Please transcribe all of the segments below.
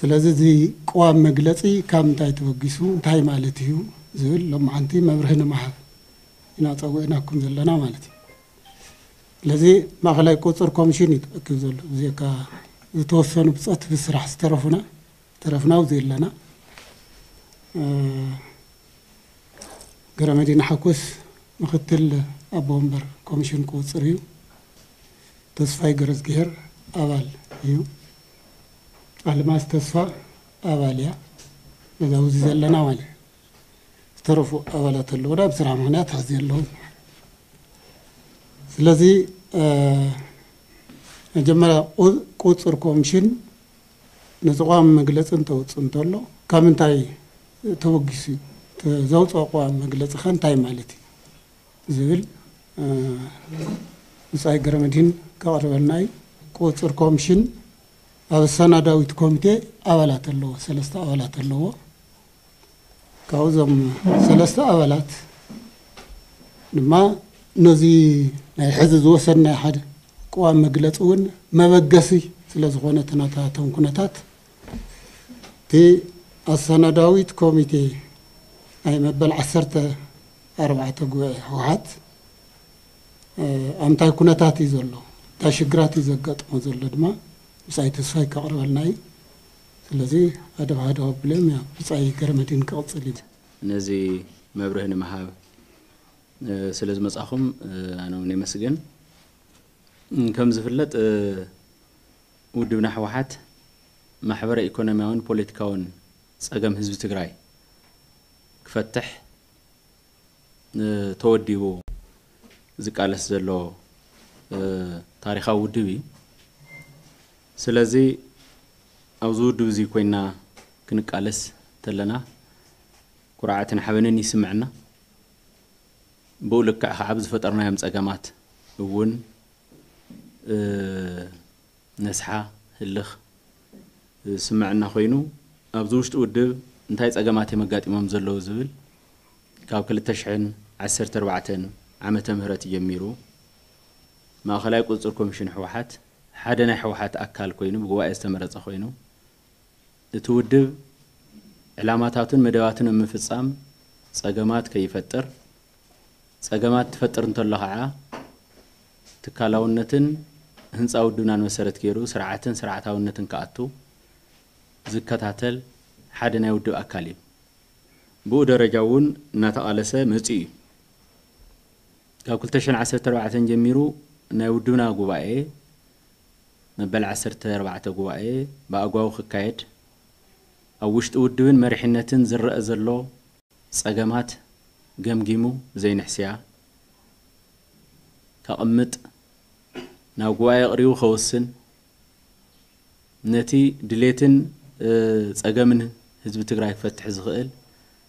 ስለዚህ زي قوام مجلسي كم تاي توغيسو تاي مالتيو زول لما انت مبرهن محل انا تصوعناكم زلنا مالتي لذي ما خلاي قصر كوميشن يتكو زول زي كا يتوفنوا بصات بسرح استرفنا ترفناو زي لنا غير مدينه حكوس مختل أبومبر كوميشن كوتسريو تصفاي غرزغير أبال يو ألماس تصفى أباليا لذاوزي زلنا والي استرفو أبالات اللورا بسرعة مغنيات هزي اللهم سلازي جمالا كوتسر كوميشن نزقوام مجلس انتوتس انتولو كامن تاي توقسي تزوت أقوام مجلس خان تاي مالتي زول مساي غرامدين كاربناي كوتر كومشن اب سناداويت كوميتي ابالات له ثلاثه ابالات له كاوزم ثلاثه ابالات لما نزي حزز وسنا حد قوام مغلصون مبغسي ስለዝኾነ ተናታተን ኩነታት ቲ አሰናዳዊት ኮሚቴ አይ መበል 10 أربعة جوع واحد أمتى كنا تاتي زلنا تشجراتي زقت مزلنا ما بسعيد الساي كعرب الناي لذي هذا بلم يا بسعيد كرمتين كالصليد نزي ما برهن محاب سلز مسأخم أنا من مسجن كم زفلت ودبنا واحد محبر إيكونوميون بوليتيكون سأقام حزب تجراي كفتح توديو ذكال السلو تاريخا ودوي سلازي أوزود دوزي كوينا كنكالس تلنا قرعة حبنني سمعنا بقولك عبز فترنا يمس أقامات ون نسحة اللخ سمعنا خوينو أبزوش تودب انتهيت أقاماتي مقات إمام زلو زبل كاب كل تشعن عسر تربعتن عم تمهرت يميرو ما خلاك قصركم شن حوحات حدنا حوحات أكل كوينو بقوا استمرت أخوينو تودب علاماتاتن مدواتن منفصام سجمات كيفتر سجمات فتر نطلعها عا تكالون نتن هنس أو دونان مسرت كيرو سرعتها ونتن كأتو زكت هتل حدنا يودو أكلي بو درجاون نتقالسه مزي كاكل تشن 14 جميرو نودونا غوباي مبل 14 غوباي باغواو خكايد اوشت ودون مرحنتن زرأ زلو صغمات غمغيمو زين حسيا كقمط نا غواي قريو خوسن نتي دليتن صغمن حزب تجراي فتح زغل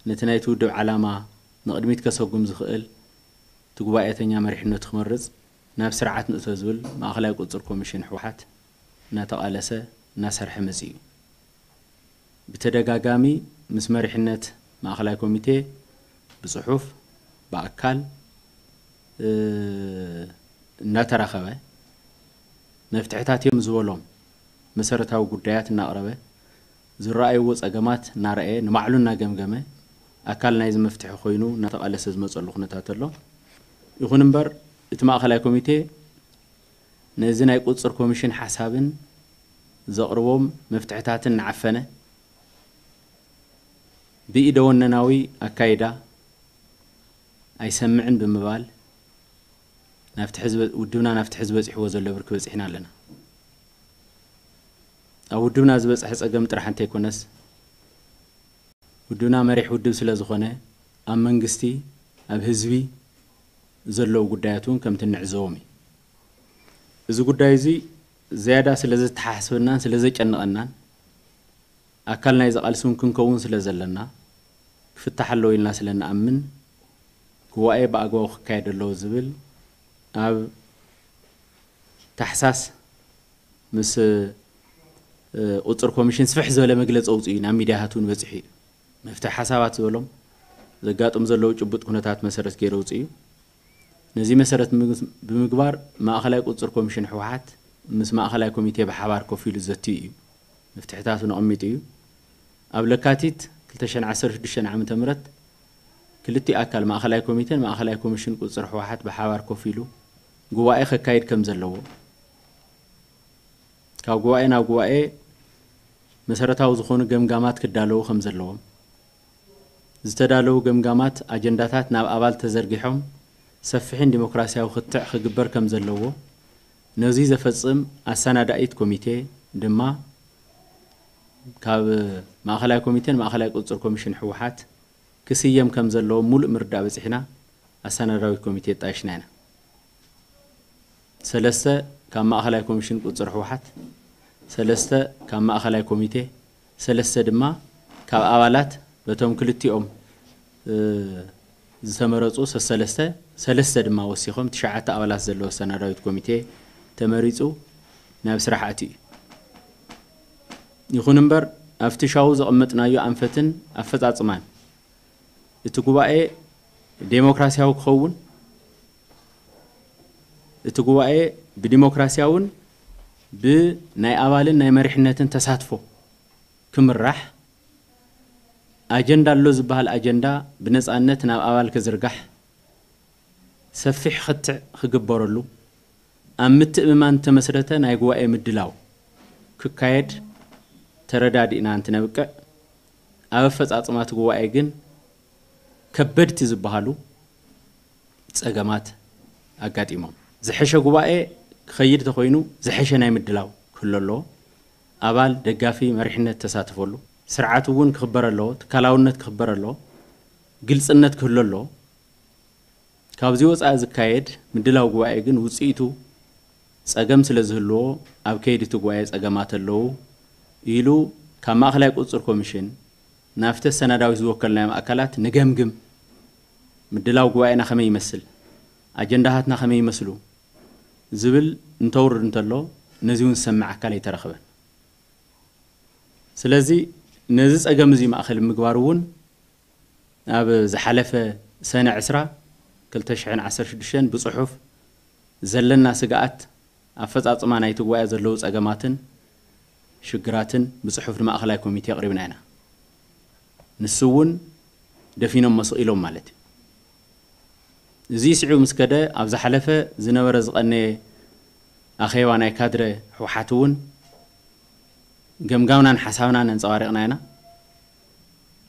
نتنايت ودو علامه نقدميت كسغوم زخئل تغوايتنيا مرحنو تخمرز ناب سرعات نتو زول ما اخلاق قصر كوميشن حوحات نتقالسه ناسر حمزي بتدغاغامي مس مرحنت ما اخلاق كوميتي بصحف باكال نترخبه نفتحتات يوم زولوم مسرتاو غدايات ناقربه زراي وصغمات نارئ نمعلونا غمغمه أكلنا إذا مفتح خوينو نتقال سزمة صلخنا تاتلو يكون نمبر إتماخ على كوميتي نزينا يقول صر كوميشن حسابن زقروم مفتحتاتن عفنة بيدون نناوي أكيدا أي سمعن بمبال نفتح حزب ودونا نفتح حزب حوز اللي بركوز إحنا لنا أو ودونا حزب أحس أجمع ترحن تيكونس ودنا مريح ودب سلازخونه ام منغستي اب حزبي زلو غداياتون كم تنعزومي اذا غدايزي زياده سلازي تحاسبنا سلازي قنقنا أكلنا إذا قال سون كن كون سلزلنا في التحلو الناس لنا أمن هو أي بقى جوا خكيد اللوزبل أب تحساس مس أتركوا مشين سفح زولا مجلس أوتي نامي دهاتون وزحي مفتح حسابات زولم زقات أمزلوا جبت كنتات مسرت كيروتي نزي مسرت بمقبار ما أخلاك أتركوا مشين حوحات مس ما أخلاكم يتبع حواركوا في لزتي مفتحتاتون أمتي قبل كاتيت كلتشان عسر شدشان عام تمرت كلتي أكل ما أخلاكم يتن ما أخلاكم مشين أترك حوحات بحواركوا فيلو جوا إخ كايد كم زلوا كاو جوا إنا جوا إيه مسرتها وزخون جم جامات كدالو خم زلوا زتدالو جم جامات أجندات ناب أول تزرقهم سفحين ديمقراطية وخطع خجبر كم زلوا نزيز فصم السنة دقيت كوميتي دما كاب ما خلايا كوميتين ما خلايا قصر كوميشن حوحات كسيم كم زلوا مول مردا بس إحنا السنة راوي كوميتي تعيشنا سلسة كما أخلاء كوميشن قدر حوحات سلسة كما أخلاء كوميتي سلسة دما كأوالات بتوم كلتي أم زمرتو سلسة سلسة دما وسيخم تشعت أوالات زلوا سنة رايد كوميتي تمرتو نفس راحتي يخوننبر أفتشاوز أمتنا يو أنفتن أفتع زمان التقوى ديمقراطية وخون التقوى بديمقراطية ون بناء أولين ناي مرحلة تساتفو كم الرح أجندة اللوز بهالأجندة بالنسبة لنا أول كزرقح سفح خطع خجبر له أمت بمن تمسرته ناي قوى مدلاو كقيد ترداد إن أنت نبكي أوفت أطمات قوى أجن كبرت زبهالو تسجمات أكاد إمام زحشة جواء خير تخوينه زحشة نايم الدلاو كل الله أبال دقافي مرحنا تساتف له سرعته ون كخبر الله كلاونة كخبر الله جلس النت كل الله كابزيوس عز كايد من الدلاو جواء جن وسيتو سأجمع سلزه الله أو كايد تجواز أجمعت الله يلو كما خلاك أتصر كوميشن نافت السنة داوز وكلام أكلات نجمجم من الدلاو جواء نخمي يمثل أجندهاتنا خمي مسلو زبل نتور نتلو نزيون سمع كالي ترخبا سلازي نزيز أجمزي ما أخل مقوارون أب زحلفة سنة عسرة كل تشعين عسر شدشين بصحف زلنا سقات أفت أطمان أيتقوا أزلوز أجماتن شجراتن بصحف ما أخلاكم يتي قريبنا هنا نسون دفينا مسئلهم مالتي زي سعو مسكدة أبز حلفة زنا ورزق أني أخي وأنا كادر حوحتون جم جاونا حساونا ننصارقنا هنا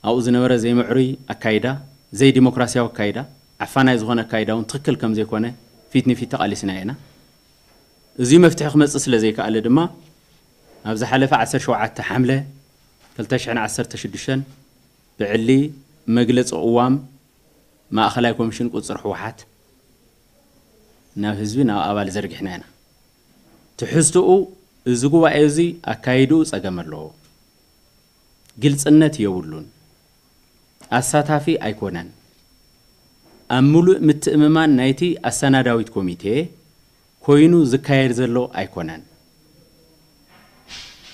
أو زنا ورز زي معري أكايدا زي ديمقراطية وكايدا عفنا يزغون أكايدا ونتقل كم زي كونه فيتني في تقل سنة هنا زي مفتاح خمس أصل زي كأل دما أبز حلفة عسر شوعات حملة كلتشعن عسر تشدشن بعلي مجلس قوام ما أخلاكم شن قد صرحوحات نافذبنا أول زرق حنانا تحسوا زجوا عزي أكيدوا سجمرلو جلس النت يقولون أساتها في أيقونان أملو متأممان نأتي السنة داويت كوميتي كوينو ذكاير زلوا أيقونان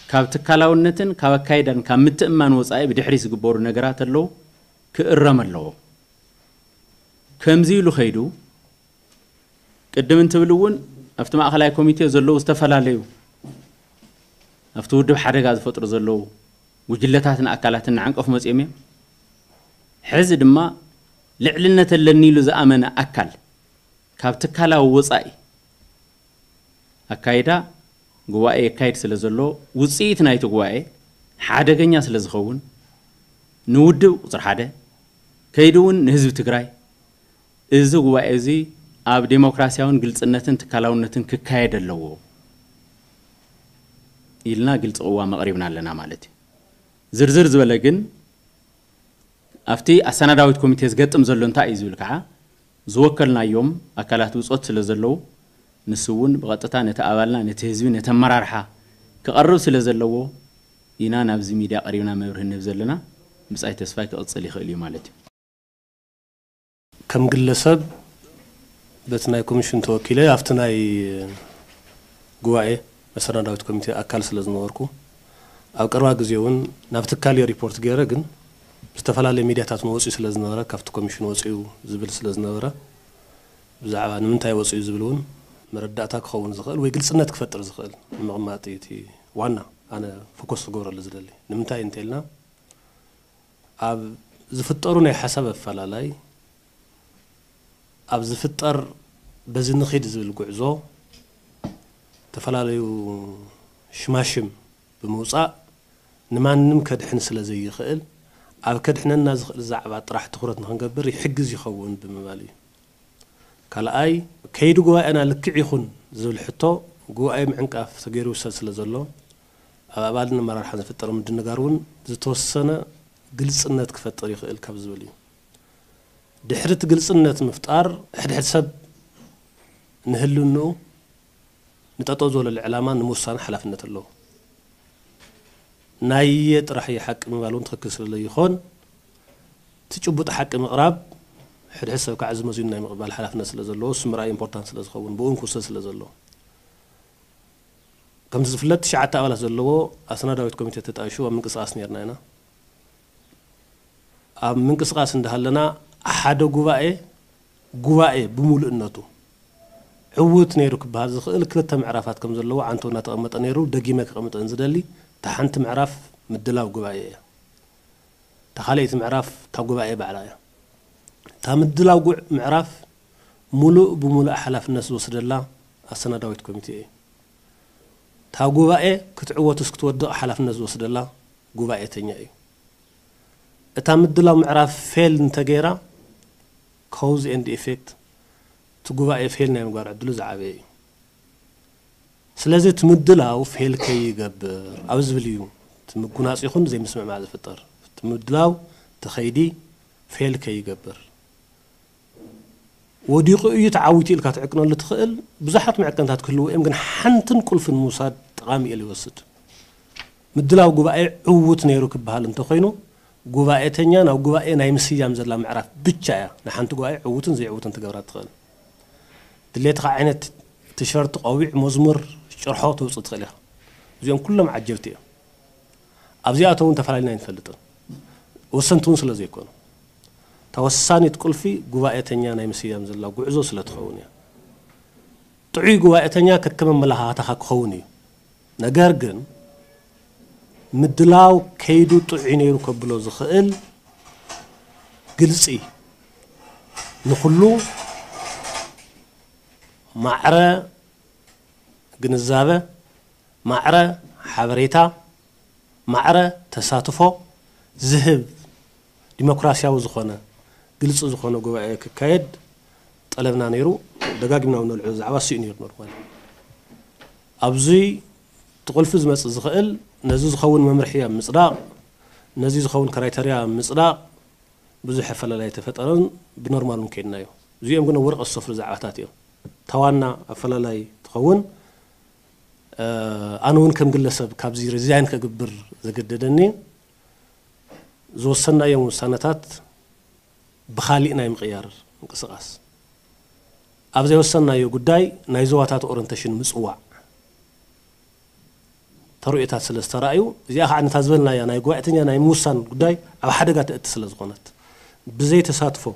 كابت كلاون نتن كاب كيدن كمتأمن وصايب دحريس جبور نجرات اللو كرملو كمزي لخيدو قدم انت بلون افتما اخلاي كوميتي زلو استفلاليو افتو دب حدغا زفطر زلو وجلتاتن اكالاتن عنقف مصيمي حز دما لعلنت لنيلو زامن اكل كابت كالاو وصاي اكايدا غواي كايد سلازلو وصيت نايتو غواي حدغنيا سلازخون نودو قصر حده كيدون نحزب تگراي إذا وأزي أب ديمقراطية ونجلس النتن تكلون النتن ككايد اللو إلنا جلس قوة مغربنا لنا مالتي زرزر زبالجن أفتي السنة داويت كوميتيز قد مزلون تأيزو الكعة زوكلنا يوم أكلات وسقط لزلو نسون بغطتها نتقابلنا نتهزو نتمررحة كقرب سلزلو إنا نبزي ميديا قريبنا مبرهن نبزلنا بس أي تسفاك أتصلي خليه مالتي كم قل سب بتناي كوميشن توكيله أفتناي جواي مثلا داوت كوميتي أكل سلزم وركو أو كروا جزيون نفت كالي ريبورت جيرجن استفلا للميديا تاتموس سلزم ورا كفت كوميشن وصيو زبل سلزم ورا زعان من تاي وصيو زبلون مرداتك خون زغل ويقل سنة كفتر زغل مغماتي تي وانا أنا فوكس جورا لزللي نمتاي انتلنا أب زفتروني حسب فلالاي أبز فتر بزن خيز بالقعزو تفلاليو شماشم بموسع نما نمكد حنسلة زي خيل على كد حنا الناس زعبات راح تخرج نهنجبر يحجز يخون بمبالي كالأي كيد جوا أنا لك يخون زول حطه جوا أي معك أف تجارو سلسلة زلوا أبعدنا مرة حنا فتر من النجارون زتوسنا جلس النت كفت طريق الكبز ولي دحرت قلصنة مفتار حد حسب نهلو إنه نتطوزول الإعلام نموسان حلفنا تلو نايت راح يحكم والون تركز اللي يخون تجوب تحكم قراب حد حسب كعز مزين نايم قبل حلفنا سلزلو سمراء إمبورتان سلزخون بون كوسة سلزلو كم تزفلت شعتة ولا زلوا أصلا داويت كوميتي تتعشوا من قصاص نيرنا هنا من قصاص ندهلنا أحد جواء بمول الناتو عوّت نيروك بهذا الخيل كلتا معرفات كم زلوا عن تونا تقمت نيرو دقيمة قمت أنزللي تحنت معرف مدلاو جواء تخليت معرف تجواء بعلايا تمدلاو جوا معرف ملو بمول أحلف الناس وصل الله السنة داويت كوميتي تجواء كتعوّت سكت ود أحلف الناس وصل الله جواء تنيعي تمدلاو معرف فعل نتجرا cause and effect تجوا فعل نعم قارع دلوز عبي سلازة تمدلاو فعل كي يجبر عاوز فيليو تكون ناس يخون زي مسمع مع الفطر تمدلاو تخيدي فعل كي يجبر وديقو يتعاوتي لك تعقنا اللي تخيل بزحط معك أنت هتكلو يمكن حنتن كل في الموساد غامي اللي وسط مدلاو جوا عوّت نيروك بهالنت خينو جواء تانيان أو جواء نايم سيام زلا معرف بتشايا نحن تجواء عوتن زي عوتن تجارات خل دليت قاعدة تشرت قوي مزمر شرحاته وصدق لها زيهم كلهم عجبتيه أبزياتهم تفعلنا ينفلتون وسنتون سلا زي كون توساني تقول في جواء تانيان نايم سيام زلا جوزو سلا تخوني تعي جواء تانيان كتكمل ملها تحق خوني نجارجن مدلاو كيدو طعينيرو كبلو زخيل قلصي نخلو معرة قنزابة معرة حبريتا معرة تساتفو زهب ديمقراسياو زخونا قلصو زخونا قوائي كايد طلبنا نيرو دقاقمنا ونو العزعوة سئنير نروان أبزي تقلفز مس زخيل نزوز خون ممرحية مصراق نزوز خون كرايتريا مصراق بزح فلا لا يتفترن بنورمال ممكن نايو زي يمكن ورق الصفر زعاتاتيو توانا فلا لا تخون أنا وين كم قلص كابزي رزين كجبر زجددني زوج سنة يوم سنتات بخالينا يمغيار قصاص أبزي وسنة يو قداي نايزواتات أورنتشن مسوع ترويت هالسلس ترايو زي أخ عن تزبلنا يا نايجو وقتنا نايموسان قداي أو حدا جات السلس قنات بزي تساتفو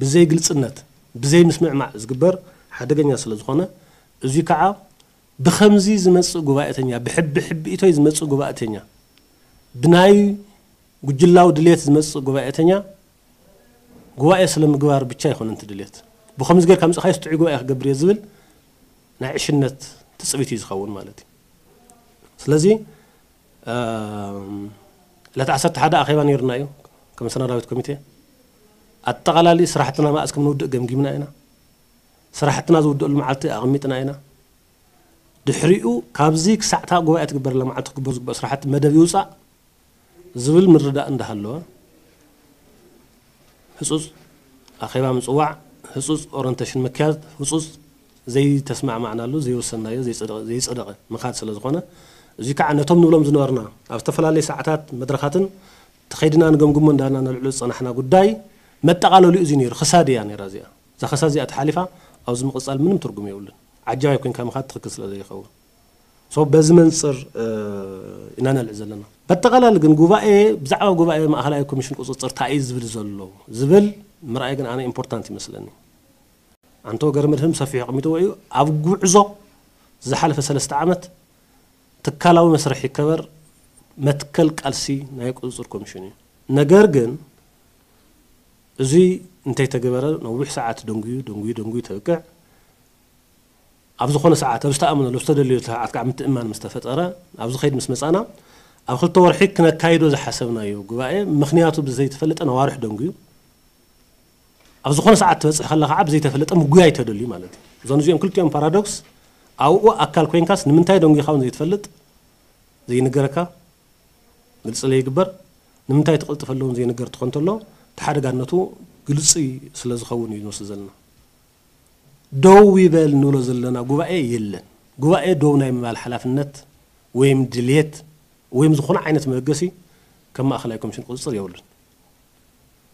بزي جلس النت بزي مسمع مع زجبر حدا جنيا سلس قنة زي كعب بخمزي زمس جوقتنا بحب إيتو زمس جوقتنا بناي وجلاو دليت زمس جوقتنا جواء سلم جوار بتشاي خون أنت دليت بخمس غير خمس خايس تعي جواء جبر يزبل نعيش النت تسويتي زخون مالتي لذي لا تعسرت حدا أخيرا يرنايو كم سنة راويت كوميتي التقلا لي صراحتنا ما أسكم نود جم جمنا هنا صراحتنا زود المعلتي أغميتنا هنا دحريقو كابزيك ساعتها جواء تكبر لما عتكبر صراحة مدى يوسع زول من رداء ندهلوا حسوس أخيرا مصوع حسوس أورنتشن مكان حسوس زي تسمع معنا له زي وصلنا زي صدق ما خاد سلزقنا زي كأنه تمنو لهم زنورنا أستفلا لي ساعات مدرخات تخيدنا نقوم قمنا أنا العلوص أنا إحنا قداي ما تقالوا لي زينير خسادي يعني رازية إذا خسادي أتحالفها أو زم قصال منهم ترجم يقولن عجاي يكون كم خاطر قصل زي خوه صوب بزمن صر إن أنا العزلنا بتقال لكن جواء بزعوا جواء ما أهلا يكون مشون قصة صر تعيز زبل زلوا زبل مرأي أنا إمportantي مثلاً عن تو جرمهم صفي عميتوا أيو أفجع زق زحلف سلست عمت تكلوا مسرح كبر ما تكلك ألسي نايك قصة كمشوني نجرجن زي انتي تجبره نوح ساعات دونجي توقع أبز خون ساعات أبز تأمن الأستاذ اللي تعاطك عم تأمن مستفاد أرى أبز خيد مسمس أنا أخذ طور حكنا كايدو إذا حسبنا يو جواء مخنياته بزي تفلت أنا وارح دونجي أبز خون ساعات بس خلها عب زي تفلت أم جواي تدلي مالتي زان زي كل يوم بارادوكس أو أكل كوين كاس نمن تاي دونجي خون زي تفلت زي نجركا قلت عليه يكبر نمن تاي تقول تفلون زي نجر تخون تلو تحرق عنتو قلصي سلاز خون ينوس زلنا دو يبل نور زلنا جوا إيه يلا جوا إيه دونا يمال الحلاف النت ويم دليت ويم زخون عينة مرجسي كما أخلاكم شن قصر يقولن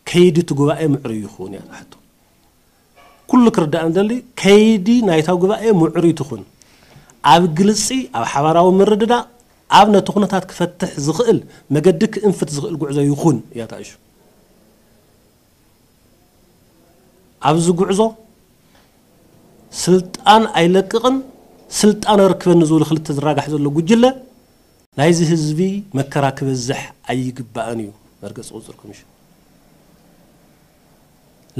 كيدي تجوا إيه معريخون يعني حتى كل كرد عندلي كيدي نايتها جوا إيه معريتخون عب قلصي أو حوارو مرد دا عبنا تخون تاتك فتح زغل ما جدك انفت زغل جوع زي يخون يا تعيش عبز جوعزه سلطان أيلقن سلطان ركب النزول خلت الراجح زول جوجلة لا يزه زبي مكراكب الزح أيق بأنيو مركز أوزركم إيش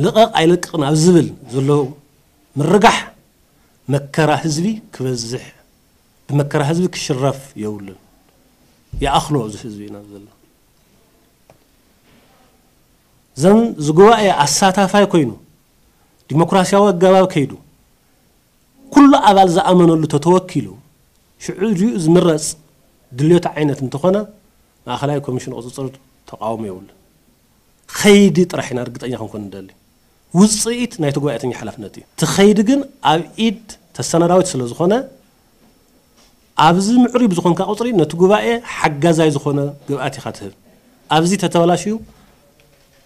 لقى أيلقن عبزبل زلوا مرجح مكره زبي كبزح مكره زبي كشرف يولن يا أخلو زه زبي نزل زن زجوا أساتا فاي كينو ديمقراطية وجبار كيدو كل أبل زأمن اللي تتوكله شعور جيز مرس دليل عينة انتقنا ما خلاكم مشون أصوات تقاوم يقول خيدت راح نرجع أيها كن دليل وصيت نيتقوا أتني حلفناتي تخيدجن عبيد تسنة راوت سلزخنا عبز معرب زخون كأطري نتقوا حق زي زخنا جواتي خاطر عبزي تتولاشيو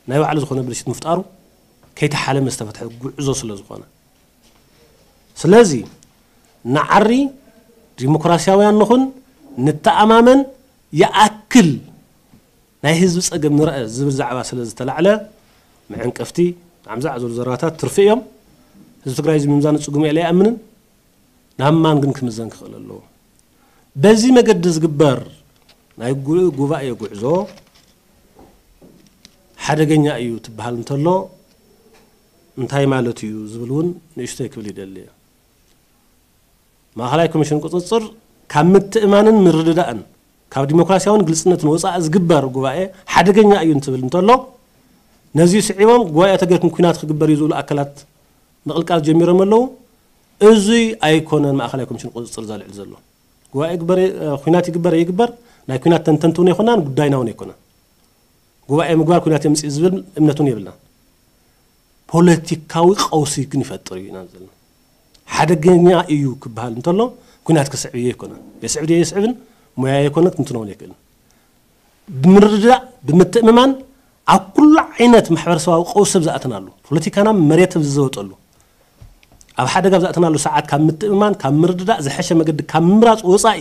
نايو على زخنا بلشت مفتقرو كي تحلم استفتح جزء سلزخنا سلازي نعري ديمقراطية وينهن نتأمامن يأكل نهيز بس أجمع رأي زبزع وسلز تلعلى معن كفتي عم زعزو الزراتات ترفيهم هذا تقرأي من ميزان تسقمي عليه أمنن نهم ما نقولك ميزان خلا الله بزي ما قدس جبار نايقول جوفاء يجوزه حدا جنيا أيو تبهل نتلا انتهي مالتيو زبلون نشتكي بالدليل ما خلاكم مشون قصصر كمت إيمانا من رداءن كديمقراطية وان جلسنا تنوصع أزجبر جواء حد جنيا ينتبه لنطلع نزيس عيوان جواء تجركم كنات خجبر يزول أكلات نقل كات جميرة ملو أزي أيكون ما خلاكم مشون قصصر زال زلوا جواء يكبر خنات يكبر لا كنات تنتنتوني خنان قدينا ونيكونا جواء مجوار كنات يمس إزبل إمنتوني بلنا ፖለቲካዊ ቀውስ ይግንፈጥሩ ይናዘል ሓደገኛ እዩ ክባል እንተሎ ኩናት ከስዕብየ ይኮና በስዕብየ ይስዕብን ሙያ ይኮነት እንትነው ይከል ብምርዳ ብምትእመማን ኣብ ኩሉ ዓይነት ማሕበረሰባዊ ቀውስ ዘኣተናሉ ፖለቲካና መሬት ዝወጠሉ ኣብ ሓደጋ ዘኣተናሉ ሰዓት ካብ ምትእመማን ካብ ምርዳ ዝሐሸ መገድ ካብ ምራጽ ወጻኢ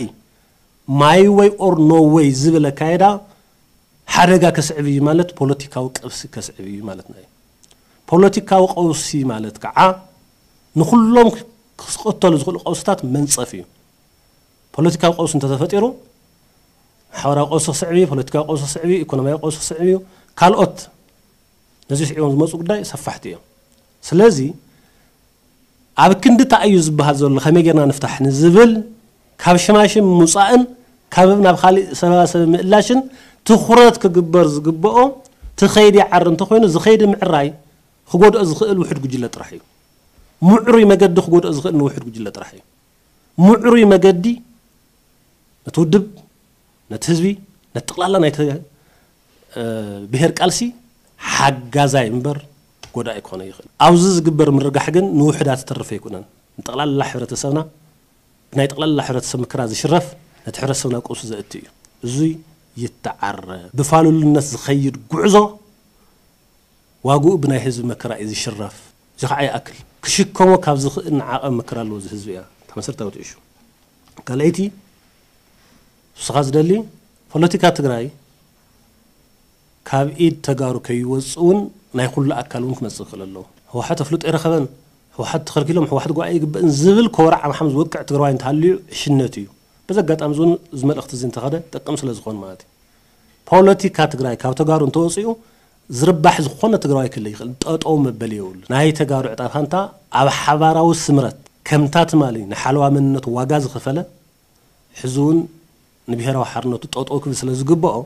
ማይ ወይ ኦር ኖ ወይ ዝብለ ካይዳ ሓደጋ ከስዕብየ ማለት ፖለቲካዊ ቀውስ ከስዕብየ ማለት ነው ፖለቲካው ቀውስ ማለት ከዓ ንኹሎም ክስቆተሉ ዝኽሉ ቀውስታት መንጸፍ እዩ ፖለቲካው ቀውስ እንተተፈጠሩ ሓራው ቀውስ ሰዕቢ ፖለቲካው ቀውስ ሰዕቢ ኢኮኖሚያዊ ቀውስ ሰዕቢ ካልኦት ነዚ ሲዒን ዝመጹ ጉዳይ ሰፋሕቲ እዩ ስለዚ ኣብ ክንዲ ታዩ ዝበሃል ዘሎ ከመይ ጌርና ንፍታሕ ንዝብል ካብ ሽማሽም ሙጻእን ካብ ናብ ኻሊእ ሰባሰብ ምእላሽን ትኹረት ክግበር ዝግብኦ ትኸይድ ይዓር እንተኾይኑ ዝኸይድ ምዕራይ خود أزخل واحد جلة رحيل معري ما قد خود أزخل واحد جلة رحيل معري ما قدي نتودب نتهزبي نتقلع لنا يت بهرك ألسي حاجة زي مبر قداء يكونا يخل عاوز جبر من رجع حجن نوحدات ترفيه كنا نتقلع لنا حرة سمنا نتقلع لنا حرة سمك راز شرف نتحرسنا قوس زاتي زي يتعر بفالو الناس خير غعزو واغو ابن حزب مكرا اذا شرف زي خاي اكل كشكمو كاب زي انعقم مكرا لو زي حزب يا تمسرتاو تشو كلايتي سخاز دلي بوليتيكا تግራይ كاب ايد تغارو كيوصون ناي كل اكلون كمسخللو هو حتى فلوت ارخبن هو حتى خركلهم هو حتى غاي يغبن زبل كورع عم حمز وقع تግራይ انتاليو شنتيو بزغاطام زون زملخت زين تخاده تقم سلا زخون معناتي بوليتيكا تግራይ كاب تغارو انتوصيو زربح زخونه تግራይ كل يخل ططو مبليول ناي تغارو عطافانتا اب حباراو سمرت كمتات مالي نحلوا مننت واغاز خفله حزون نبيهراو حرنتو طوطو كل سلا زغباو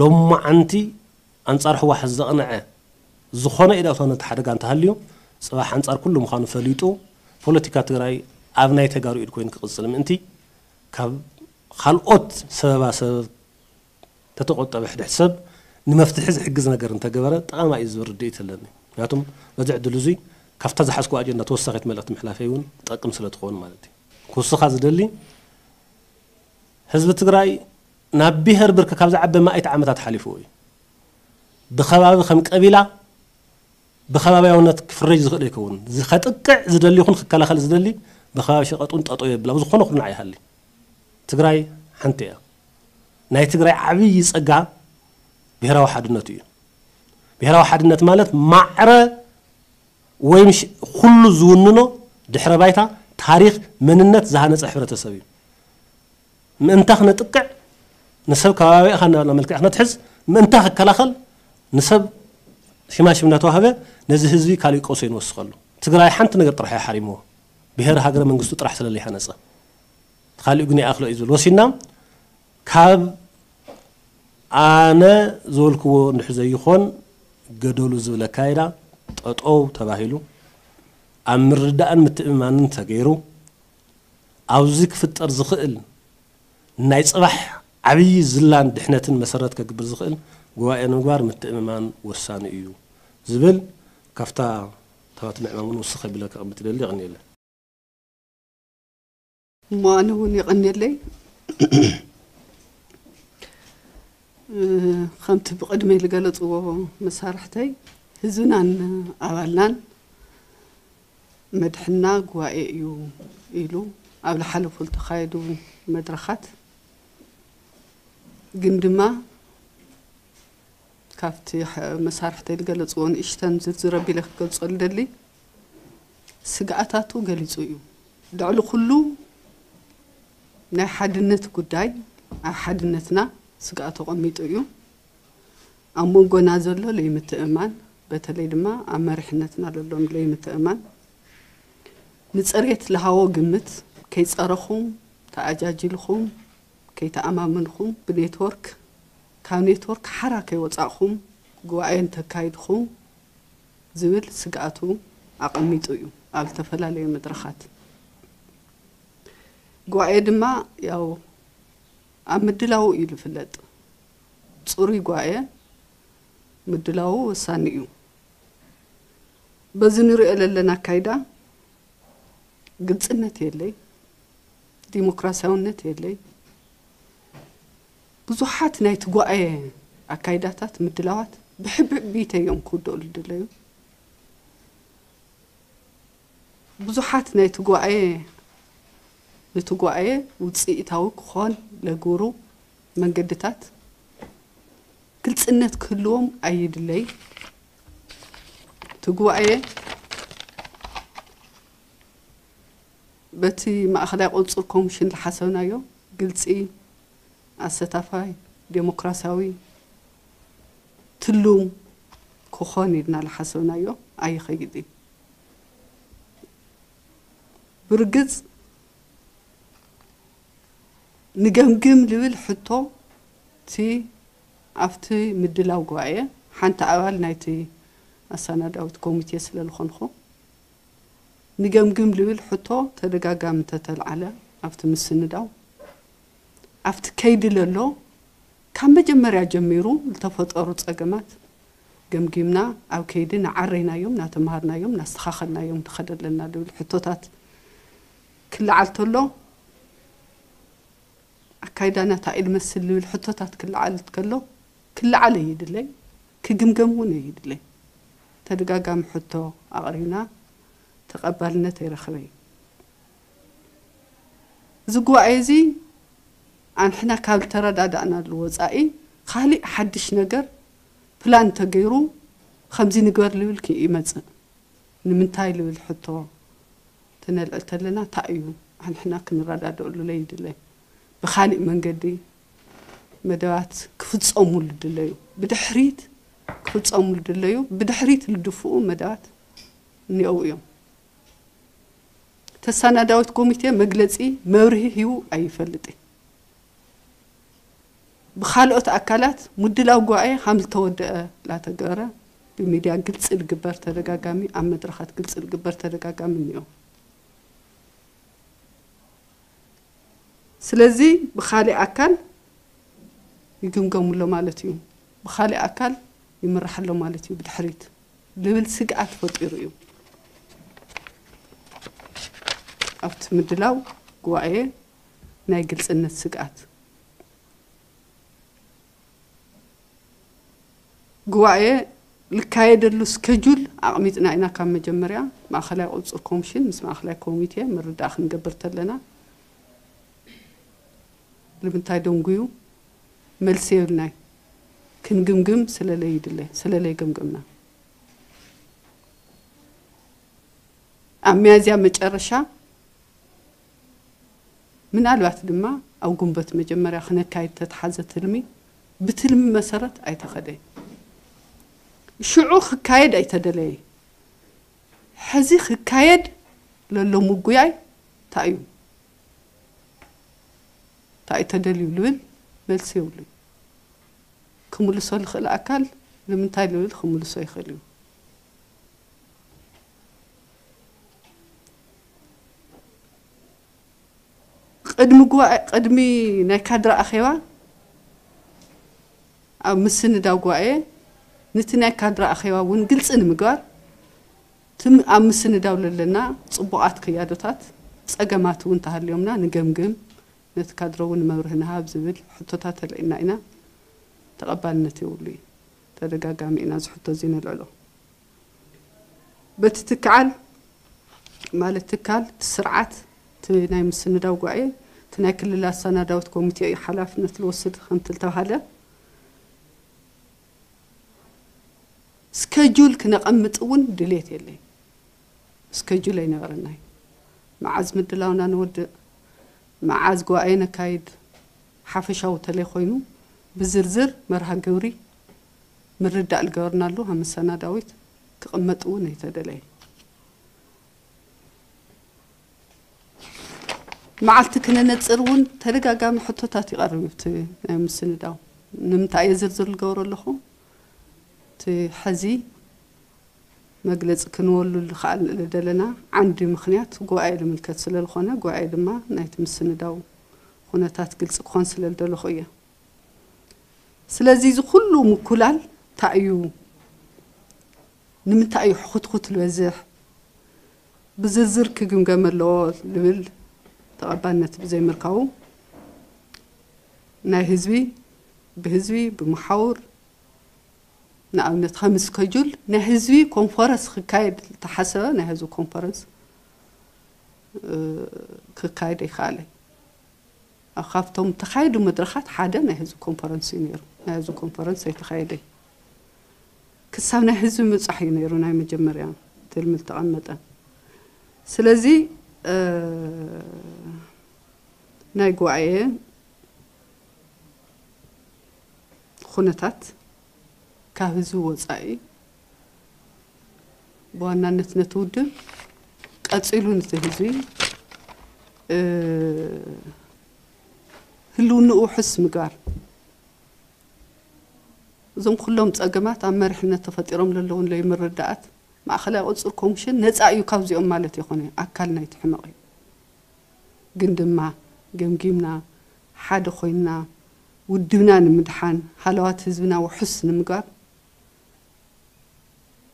لما عنتي انصار هو حزقنعه زخونه اداتونه تحدغان تحليو صباح انصار كل مخانو فليطو بوليتيكا تግራይ اب ناي تغارو يد كوين كقصل منتي كاب خلقوت سببا سبب تتقطب حد حساب نمفتح حجز نجر انت جبره طعما يزور ديت لني معناتهم رجع دلوزي كفتا زحسكو اجنده توسخت ملات محلافيون تقم سلا تخون معناتي كوسخا زدلي حزب تግራይ ናብ ብሄር ብርክ ካብ ዝዓበ ማእት ዓመታት ሓሊፉ እዩ ብኸባቢ ከም ቀቢላ ብኸባቢያውነት ክፍረጅ ዝኽእል ይከውን ዝኸጥቅዕ ዝደሊ ይኹን ክከላኸል ዝደሊ ብኸባቢ ሸቐጡን ጠጠው የብላ ዝኾነ ኩልና ይሃሊ ትግራይ ሓንቲ እያ ናይ ትግራይ ዓብይ ፀጋ ብሄራዊ ሓድነት እዩ ብሄራዊ ሓድነት ማለት ማዕረ ወይ ኩሉ ዝውንኖ ድሕረ ባይታ ታሪኽ መንነት ዝሃነፀ ሕብረተሰብ እዩ ምንታኽ ነጥቅዕ نسب كواوي اخنا ملك احنا تحس من تاخ كلاخل نسب شماش منات وهبه نزي حزبي قال يقوسين وسخلو تግራይ حنت نجر طرح حريمو بهر هاجر منغستو طرح سللي حنصه خالي غني اخلو يزول وسينا كاب انا زولكو نحزي يكون جدولو زول كايرا ططو تباهيلو امردان متامانن تغيرو اوزك فطر زخئل ناي صباح عبي زلاند دحنتن مسرات ككبر زخل غواين غوار متاممان وسان ايو زبل كفتا تبات معمون وسخ بلاك متدلي غنيله ما انا وني غنيله خمت بقدمي لغلصو مسارحتي هزنان عبالان مدحنا غواي ايو ايلو قبل حلفو تخايدو مدرخات جندما كافتي مسارحتي الجلصون اشتن زربي لك قصل دلي سقعاتاتو جلصو يو دعلو كله نا حدنت قداي احدنتنا سقعاتو قميطو يو امون غنا زلو لي متامان بتلي دما امرحنتنا للون لي متامان نصريت لهاو غمت كي صرخوم تعجاجلخوم كيتأمامنكم بنيتورك كنيتورك حركة وتعقم جوائن تكايدكم زويل سقعتو عقميتو على تفلالي مدرخات جوائد ما ياو عمدلاو يلفلت صوري جوائد مدلاو سانيو بزنير إلى لنا كايدا قد سنتي اللي ديمقراطية ونتي اللي بزحات نايت غوايه اكايداتات مدلاوات بحب بيته يوم كودول دليو بزحات نايت غوايه لتغوايه وصيتاو كون لغورو منجدتات كلصنت كلوم ايدلي تغوايه بتي ما اخذا قنصركم شن لحسنايو قلصي استافاي ديمقراطياوي تلوم كوخانيدنا لحسنايو اي خيدي برغز نغمغم لبل حتو تي افتي مدلاو غوايه حنت عبال نايتي اسناداوت كوميتي سلالخونخو نغمغم لبل حتو تدغاغام تتلعله افتي مسنداو أفت كيد للو كان بجمريا جميرو لتفطروا تصقمات جمجمنا او كيدنا عرينا يومنا تمهرنا يومنا استخخنا يوم تخدد لنا الحطوطات كل علتلو كايدانات إلى مسلو الحطات كل عالت كله كل على يدلي كجمجمون يدلي ترجع جم حطه أقرينا تقبلنا ترخلي زوجوا عزي عن حنا كابل ترى دعنا الوزائي خالي حدش نجر فلان تجيرو 50 نجار لولكي إمزن من تايلو الحطه تنال تلنا تأيو عن حنا كنرد أقول لي يدلي بخالق من قدي مدوات كفتس أمول دلليو بدحريت كفتس أمول دلليو بدحريت الدفوق مدوات إني أويو تسانا داوت كوميتيا مجلسي موري هو أي فلتي بخالقت أكلات مدلا وجوعي حمل تود لا تجارة بميديا جلس الجبر ترجع جامي عم درخت جلس الجبر ترجع جامي اليوم سلازي بخالي أكل يجون قوم له مالتيو بخالي أكل يمرح له مالتيو بالحريت لبل سقعة فطيريو أفت مدلو قوعي ناجل سنة سقعة قوعي الكايد اللي سكجول عميتنا هنا كان مجمريا مع خلايا قلص الكومشن مس مع خلايا كوميتيا مرة داخل نقبرت لنا لبنتاي دونجيو ملسيرناي كن جمجم سلالي دللي سلالي جمجمنا عمي أزيا مجرشة من الوقت دما أو جنبت مجمرة خنا كايد تتحزة تلمي بتلمي مسارات أيتخدي شعوخ كايد أيتدلي حزيخ كايد للو مجوي تأيو تأيتدلي ولول ملسي ولول كملسوا الخل أكل لمن تايلول خملسوا يخلو قدم جوا قدمي نكادر أخوة أو مسند أو جواي نتنا كادر أخوة ونجلس إن مجار تم أم مسند أو لنا صبعات قيادات سأجمعت وانتهى اليومنا نجمجم نتكادرون مورهنها بزبل حطتها تلقينا إنا تقبلنا تولي ترجع جامعنا زحطة زين العلو بتتكعل مال التكال السرعات تنايم السنة دوقعي تناكل الله السنة دوت كوميتي حلاف نتلوصل خمتلته هلا سكجول كنا قمت أون دليت يلي سكجول أين غرناي مع عزم الدلاونا نود مع عز قوائنا كايد حافشة وتلي خوينو بزرزر مرها جوري مرد على الجورنا له هم السنة داويت كقمتون يتدلي مع التكنا نتصرون ترجع جام حطه تاتي قرب تي السنة داو نمتع يزرزر الجور اللي خو تحزي مجلس كنول اللي دلنا عندي مخنيات قوائل من كتسل الخنا قوائل ما نايت مسن داو خنا تاتجلس خانسل الدل خويا سلازيز كله مكلل تعيو نمن تعيو خط الوزح بززر كجم جملات لبل تقبلنا تبزي مركاو ناي هزبي بهزبي بمحاور نعم نتخمس كجول نهزوي كونفرنس خكايد تحسب نهزو كونفرنس خكايد يخالي أخافتهم تخيلوا مدرخات حدا نهزو كونفرنس ينيرو نهزو كونفرنس يتخيلي كسام نهزو مصح ينيرو ناي مجمريا يعني. تلمل تقمتا سلازي ناي قوعي خنتات كهزو وصاي بوانا نتنتودم قصيلو نتهزي هلو نو حس مقار زم كلهم تصقمات عم مرحنا تفطيرهم للون لي مردات مع خلا قصركم شن نصايو كابزيوم مالت يخوني اكلنا يتحمقي جندما جمجمنا حد خوينا ودبنا نمدحان حلوات حزبنا وحسن مقار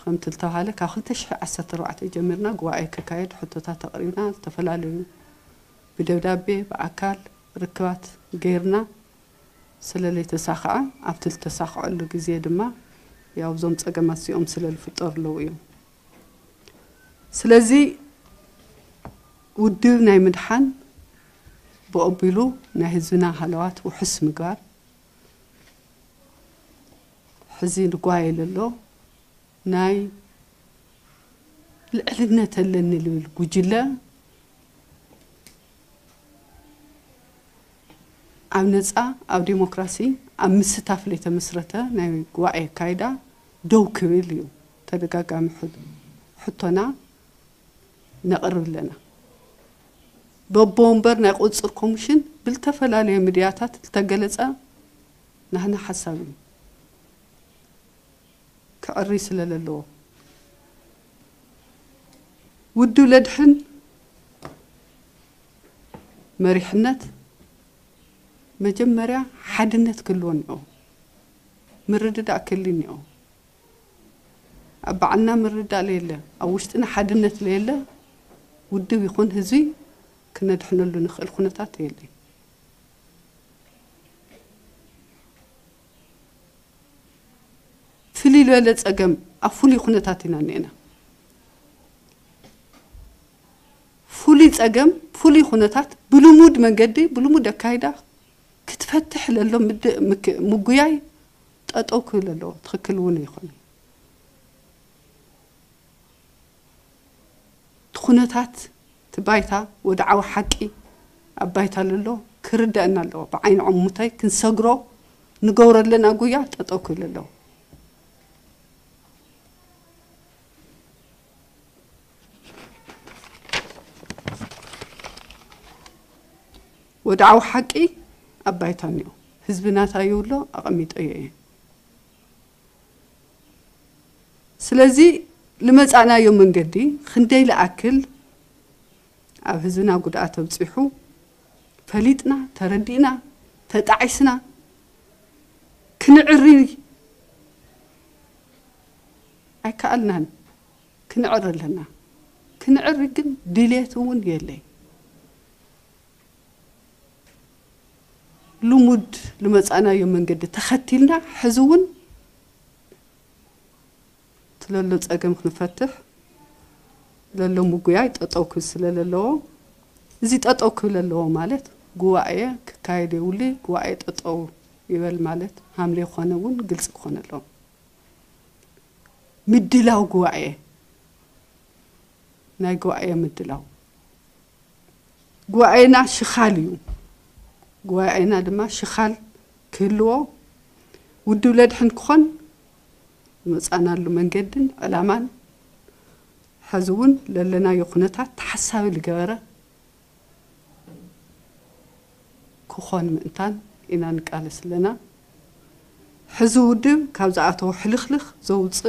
ከምትልታ ሃለ ካብ 2014 ጀምርና ጉባኤ ከካየድ ሕቶታ ተቀሪና ተፈላለዩ ብደብዳቤ በአካል ርክባት ገይርና ስለለይ ተሳخع ኣብትል ተሳخعሉ ግዜ ድማ ያው ዞም ጸገማሲኦም ስለልፍጠርለው እዩ ስለዚ ውድብ ናይ ምድሓን በኦቢሉ ናይ ህዝብና ሃለዋት ወሕስ ምግባር ሕዚ ንጓይለሎ ናይ ልዕልነት ለነ ልብል ጉጅለ ኣብ ነፃ ኣብ ዲሞክራሲ ኣብ ምስታፍ ላይ ተመስረተ ናይ ጉባኤ ካይዳ ደው ክብል እዩ ተደጋጋሚ ሕቶና نقربلنا ببومبر نقود صر كومشن بالتفلالي مدياتات التجلسة نحن حسابين كأريس لللو ودو لدحن مريحنت مجمرة حدنت كلون أو مردد أكلين أو أبعنا مرد عليه أو وشتنا حدنت ليلة ودو يكون هزي كنا دحنا له نخ الخناتات يلي فلي لولد أجمع أفولي خناتاتنا نينا فولي أجمع فولي خناتات بلمود من جدي بلمود كايدا كتفتح لله مد مجياي تأكل لله تخكلوني خني خناتات تبايتا ودعوا حقي ابايتا لله كردنا له بعين عمتي كنسغرو نغور لنا غويا تطوكل له ودعوا حقي ابايتا نيو حزبنا تايولو اقميط ايه سلازي لماذا يوم من جدي خندي لأكل أهزنا قدعات وبصحو فليتنا تردينا تتعسنا كنعري أكلنا كنعر لنا كنعري كن دليتون يلي لمود لماذا يوم من جدي تختيلنا حزون لولو تصقم خنفتح لولو مغياي تطوكل سلللو زي تطوكل للو مالت غوايه كايدي ولي غوايه تطو يبل مالت حملي خنون غلص خنلو مدلاو غوايه ناي غوايه مدلاو غواينا شخاليو غواينا دما شخال كلو ودولد حنكون مصانالو منجدن علامان حزون للنا يخنتات حساب الجبره كخون منتان ان انقالس لنا حزود كابزعته حلخلخ زوص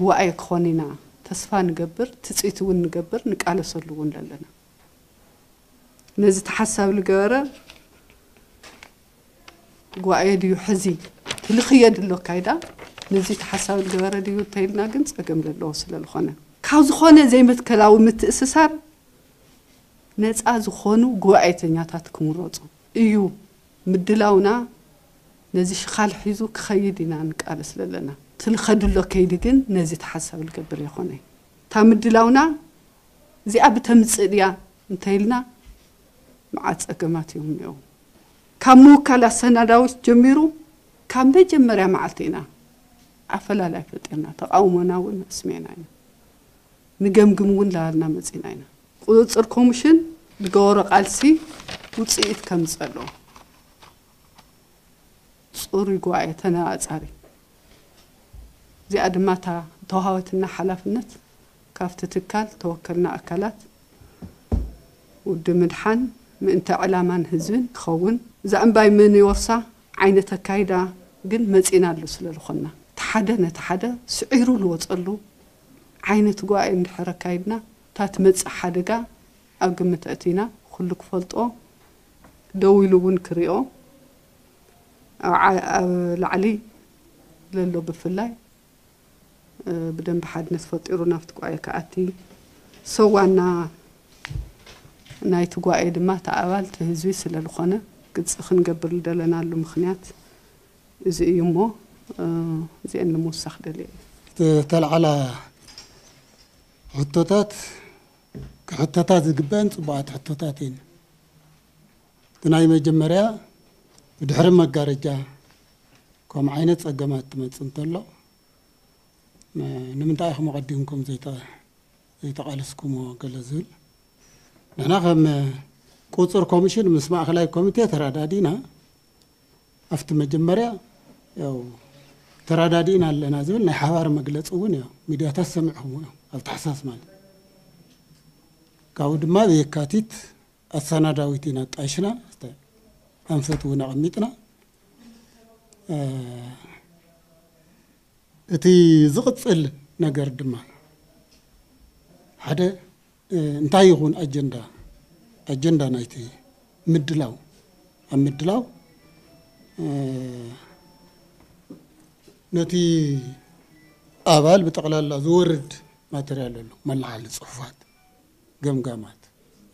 غواي كخونينا تسفان نغبر تسيتون نغبر نقالسلون لنا نزي تحساب الجبره غواي ديو حزي الخياد اللو كايدا نزيد حساب الجوار ديو تايلنا جنس أجمل اللو سل الخانة كاوز خانة زي ما تكلاو متأسسار ناس أز خانو جوعت نياتات كمراتو إيو مدلاونا نزيش خال حيزو كخيدنا نكالس لنا تلخد اللو كايدا جن نزيد حساب الجبر خانة تا مدلاونا زي أبتها مسئلة نتايلنا معات أجماتهم يو كمو كلا سنة راوس جميرو كان بجمرة معلتنا أفلا لا يفترنا تقاومنا ونسمعنا نجمجمون لنا مزينانا قلت الكومشن بقورة قلسي وتسيئت كم سألو صوري قواعتنا أزاري زي أدماتا توهاوتنا حلفنت كافت تكال توكلنا أكلات ودمدحن من أنت علامان هزين خون زي أنباي من يوصى عينة كايدا جن مزينا لسل الخنا تحدا نتحدا سعيرو الوصلو عينة جواء الحركة كايدنا تات مز حدقة أقم تأتينا خلك فلتو دويلون كريو لعلي للو بفلاي بدن بحد نتفطيرو نفت جواء كأتي سوانا نايت جواء دما تعال تهزوي سل الخنا كتسخن قبل دلنا المخنيات زي يمو زي إنه موسخ دلي تل على حطتات جبان صباعت حطتاتين تنايم الجمرية بدحرم مجارجة كم عينت أجمعت ما تنطلع نمت أيهم قديمكم زي تقالسكم وقلزول نحن هم كوتر كوميشن مسمع خلايا كوميتي ترادادينا أفتح مجمرة أو ترادادينا اللي نازلنا حوار مجلس أونيا ميديا تسمعهم التحساس مال كود ما ذيكاتيت السنة داويتنا تعيشنا أنفتونا عميتنا تي زغط ال نجار دما هذا نتايقون أجندة أجندة نايتي مدلاو أمدلاو نتي أبال بتقلال زورد ما تريالله ملعال صفات جمجمات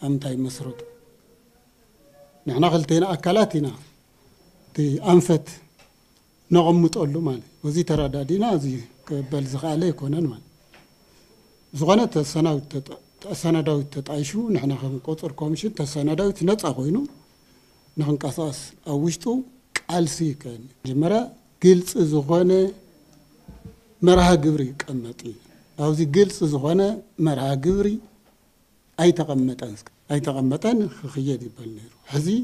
أمتاي مسرود نحن غلتين أكلاتنا تي أنفت نعم متقولو مالي وزي ترى دادينا زي بلزغ عليه كونان مال زغانة السنوات السنة داوت تعيشو نحن خم قطر كومشين السنة داوت نتأخوينو نحن قصاص أوجتو قالسي كان جمرة قلت زغانة مرها جبري قمتي أوزي قلت زغانة مرها جبري أي تقمتن خيادي بالنيرو هذي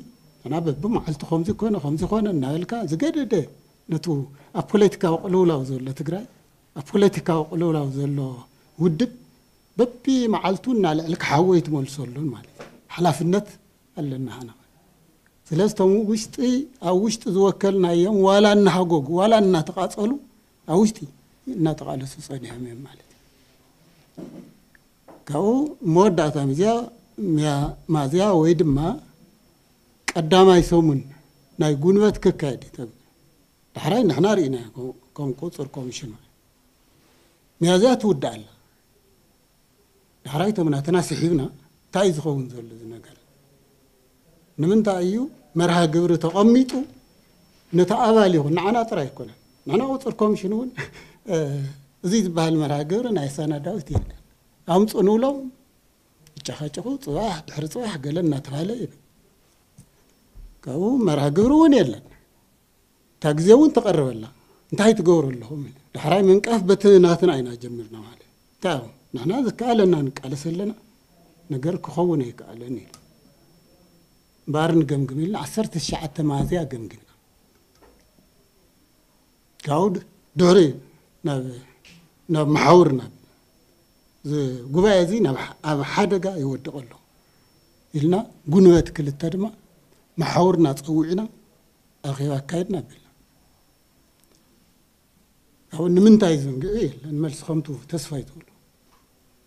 أنا بمعلت خمسة خمسة النهلكا زجدة نتو أبوليتكا وقلولا وزولة تجري أبوليتكا وقلولا وزولة ودب ببي معلتون على لك حويت مول سولون مالي حلاف النت اللي نهنا ثلاثة وشتي أوشت زوكلنا أيام ولا نحقوق ولا نتقاصلو أوشتي نتقال سوسانيها من مالي كاو مودا تامزيا مازيا ويد ما قداما يسومن ناي غنوت ككادي تحراي نحنا رينا كوم كوتر كوميشن ميازات ودال تحراي تمنا تناسحينا تايز خون زول زنغال نمن تايو مرها غبر تقميطو نتاابال يكون نعنا ترى يكون نعنا كوتر كوميشنون زيد بال مرها غبر ناي سانا داوت يدا أم تنولم تحاجوا تروح تروح قالنا تفعلي كاو مرها قبرون يلا تاكزيون تقرب لا انت هاي تقور لهم الحراي من قف بتناتنا عينا جمرنا عليه تعالوا نحن ذكا لنا نقلس لنا نغرك خون هيك قالني بارن جمجميل 10000 تمازيا جمجميل كاود دوري ناب محاورنا جوازي نبى حدقة يودق له إلنا جنوات كل الترمة محاورنا تقوينا أخيرا كيدنا بيلا أو نمنتايزن قيل نملس خمتو تسفيتو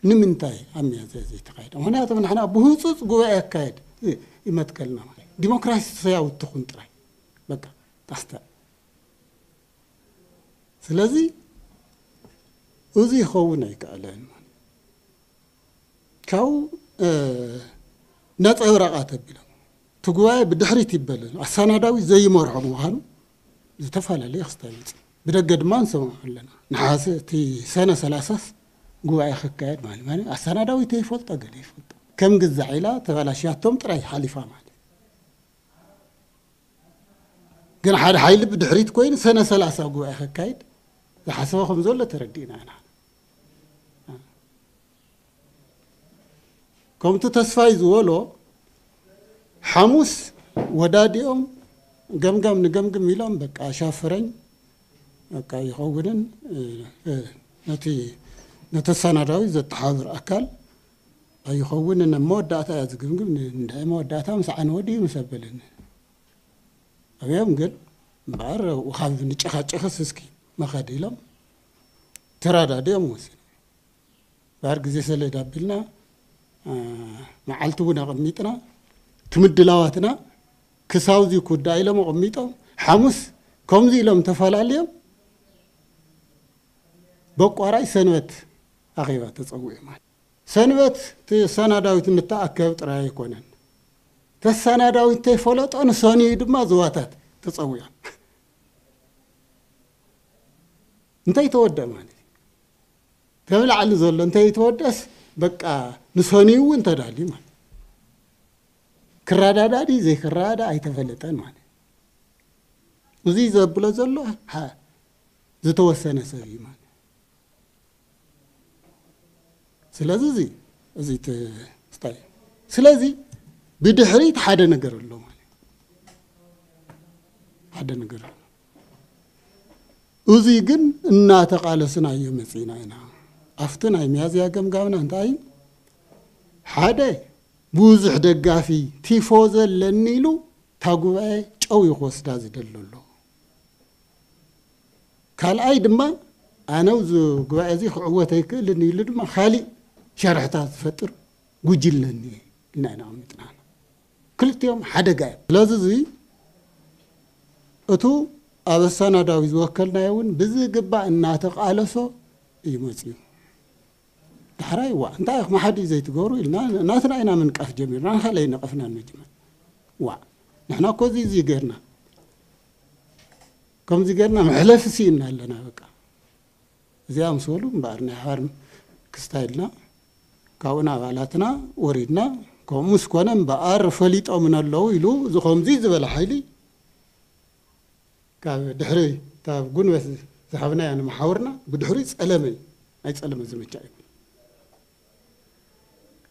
نمنتاي عمي زي تقيد وهنا طبعا نحن بهوسوس جوايا كيد إما تكلمنا عليه ديمقراطية سياو تكون تراي بقى تستا سلازي وزي خونا يكالين كاو نات أوراقات بلا تقوى بدحريت بلا السنة داوي زي مرعب وهانو زتفعل لي خستايت بدقد ما نسمع لنا نحاس تي سنة ثلاثة قوى خكايد معنى السنة داوي تيفولت أقل يفولت كم قز عيلة تبع أشياء توم ترى حليفة معنى قال حد حيل بدحريت كوين سنة ثلاثة قوى خكايد لحسوا خمزولة تردينا أنا كم تتسفى زولو حموس وداديهم جمجم نجمجم ميلان بك أشافرين كاي هوجن نتي نتسانداوي زت حاضر أكل أي هوجن إن مودات أز جمجم نداي موداتهم سعنودي مسبلين أبيهم قل بار وخاف نتشخ تشخسسكي ما خديلهم ترى ده ديهم وسيل بار جزيسة اللي دابلنا معلتونا قميتنا تمد لواتنا كساوزي كودا إلهم قميتهم حمص كم زي لهم تفعل عليهم بقوا رأي سنوات أغيبات تصوّي ما سنوات تسنة داويت نتأكل ترى يكونن تسنة داويت تفعلت أنا سني دم زواتات تسوي أنت يتودع ما ندري تقول على زول أنت يتودع بقى نسوني وأنت دالي ما كرادا دادي زي كرادا أي تفلتان ما وزي زبلا زلوا ها زتوسنا سوي ما سلازي زي تستاي سلازي بدحريت حدا نقرر له حدا نقرر وزي جن الناتق على سنا يوم سينا هنا أفتنا يميز يا كم قامنا هنتايم حدا بوزح دقافي تيفوز للنيلو تاجوه أو يخص دازي دللو قال أيد ما أنا وزو جوازي قوتك للنيلو ما خالي شرحتها فتر وجلني لنا نعمتنا كل يوم حدا جاي لازم زي أتو أبسنا داوي وكلنا يون بزق بقى الناتق على سو يموتين تحرى وأنت يا أخ ما حد زي تقولوا لنا ناتنا هنا من كف جميل ما خلينا قفنا نجمع ونحن كوزي زيجرنا كم زيجرنا محلف سينا لنا بقى زي هم سولو بعرنا حرم كستايلنا كونا بالاتنا وردنا كم مسكونا بقار فليت أمنا الله يلو زخم زيز ولا حيلي كدحري تاب جون بس سحبنا يعني محاورنا بدحري سألمي أي سألم زي ما جاي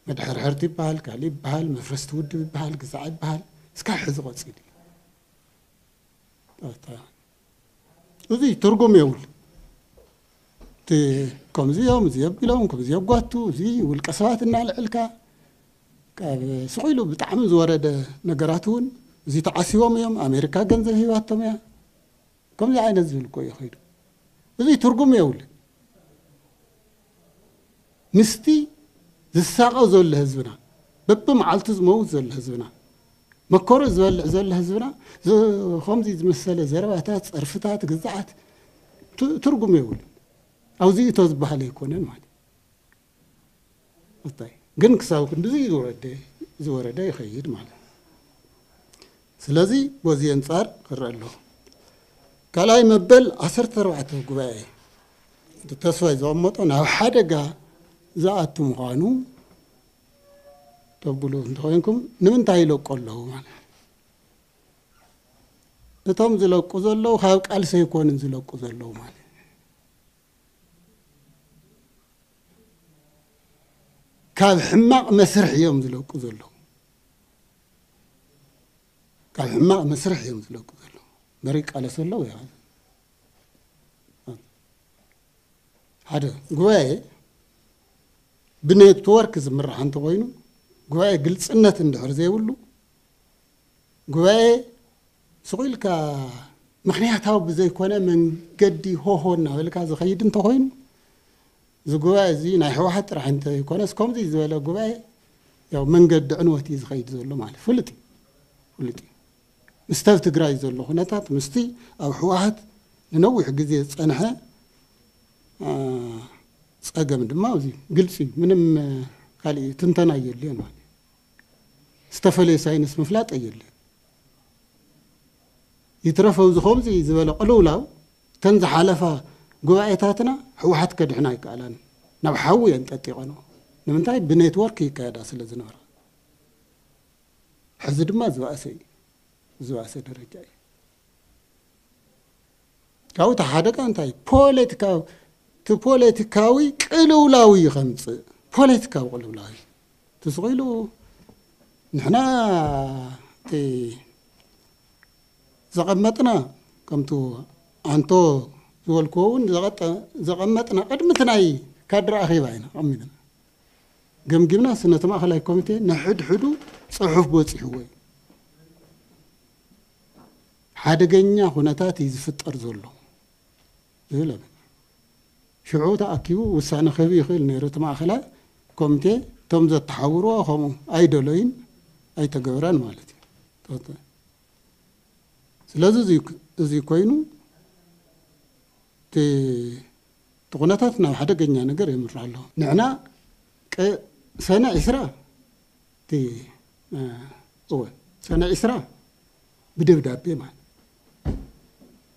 مدحر هرتي بحال كالي بحال مفرست ودي بحال قزعي بحال سكح زغط سيدي وذي ترجم يقول تي كم زي يوم زي بقلهم كم زي بقاتو زي والكسوات النعل الكا سعيلو بتعم زورد نجاراتون زي تعسيهم يوم أمريكا جنزه هيواتهم يا كم زي عين زي الكوي خير وذي ترجم يقول مستي الساقة زول هزبنا ببم علتز مو زول هزبنا مكور زول هزبنا خمسة مسألة زرباتات أرفتات قزعت ترجم يقول أو زي تزبح عليه كونن مالي طيب جنك ساوك زي زورده يخيد ماله سلازي وزي انصار قرأ له قال أي مبل عصر تربعته قبائي تسوي زومتون أو حدقة زعتم غانو تقولون تقولونكم نمنتهي لو قلوا ماله تتم زلو قزلوا خاوك ألسي كونن زلو قزلوا ماله كان حماق مسرح يوم ذلوك ذلو كان حماق مسرح يوم ذلوك ذلو مريك على سلو يا هذا قوي بنيت توركز مرة عن طوينه قوي قلت سنة اندهر زي ولو قوي سقيل كا مخنيات هاو بزي كونا من قدي هونا ولك هذا خيد انت طوينه زوجوا زين أحوحت راح أنت يكونس كم زي زولا جوا يوم من قد عنوتي زخيد زولا ماله فلتي مستفت جراي زولا هنا تات مستي أو حوحت ننوي حجزي أنها أجمد ما وزي قلسي منم خالي تنتنا يجلي ماله استفلي ساينس مفلات يجلي يترفوا زخم زي زولا قلولاو تنزح على فا جوائتاتنا هو حد كده هناك علان نبحوي أنت تيقانو نمنتاي بنيتوركي كده أصل زنورة حزد ما زواسي درجاي كاو تحدك أنتاي بوليتكاو تبوليتكاوي قلولاوي خمسة بوليتكاو قلولاوي تسغيلو نحنا تي زغمتنا كمتو أنتو والكون زغمتنا قدمتنا كادر أخي باينا أمينا جمجمنا سنة ما خلاي كوميتي نحد حدو صحف بوتي هوي ሓደገኛ ሁነታት ይዝፍጠር ዘሎ ይላል ሽዑታ አኪቡ ወሳነ ኸቢ ይኽል ነይረት ማኸላ ኮሚቴ ቶም ዘተሓውሩ ሆሙ አይደሎይን ኣይተገብራን ማለት እዩ ስለዚህ እዚ ኮይኑ ተ ተቆናታት ነው ሓደገኛ ነገር ይምራሉ ንዕና ሰነ እስራ ቲ ኦ ሰነ እስራ بدبداب يمان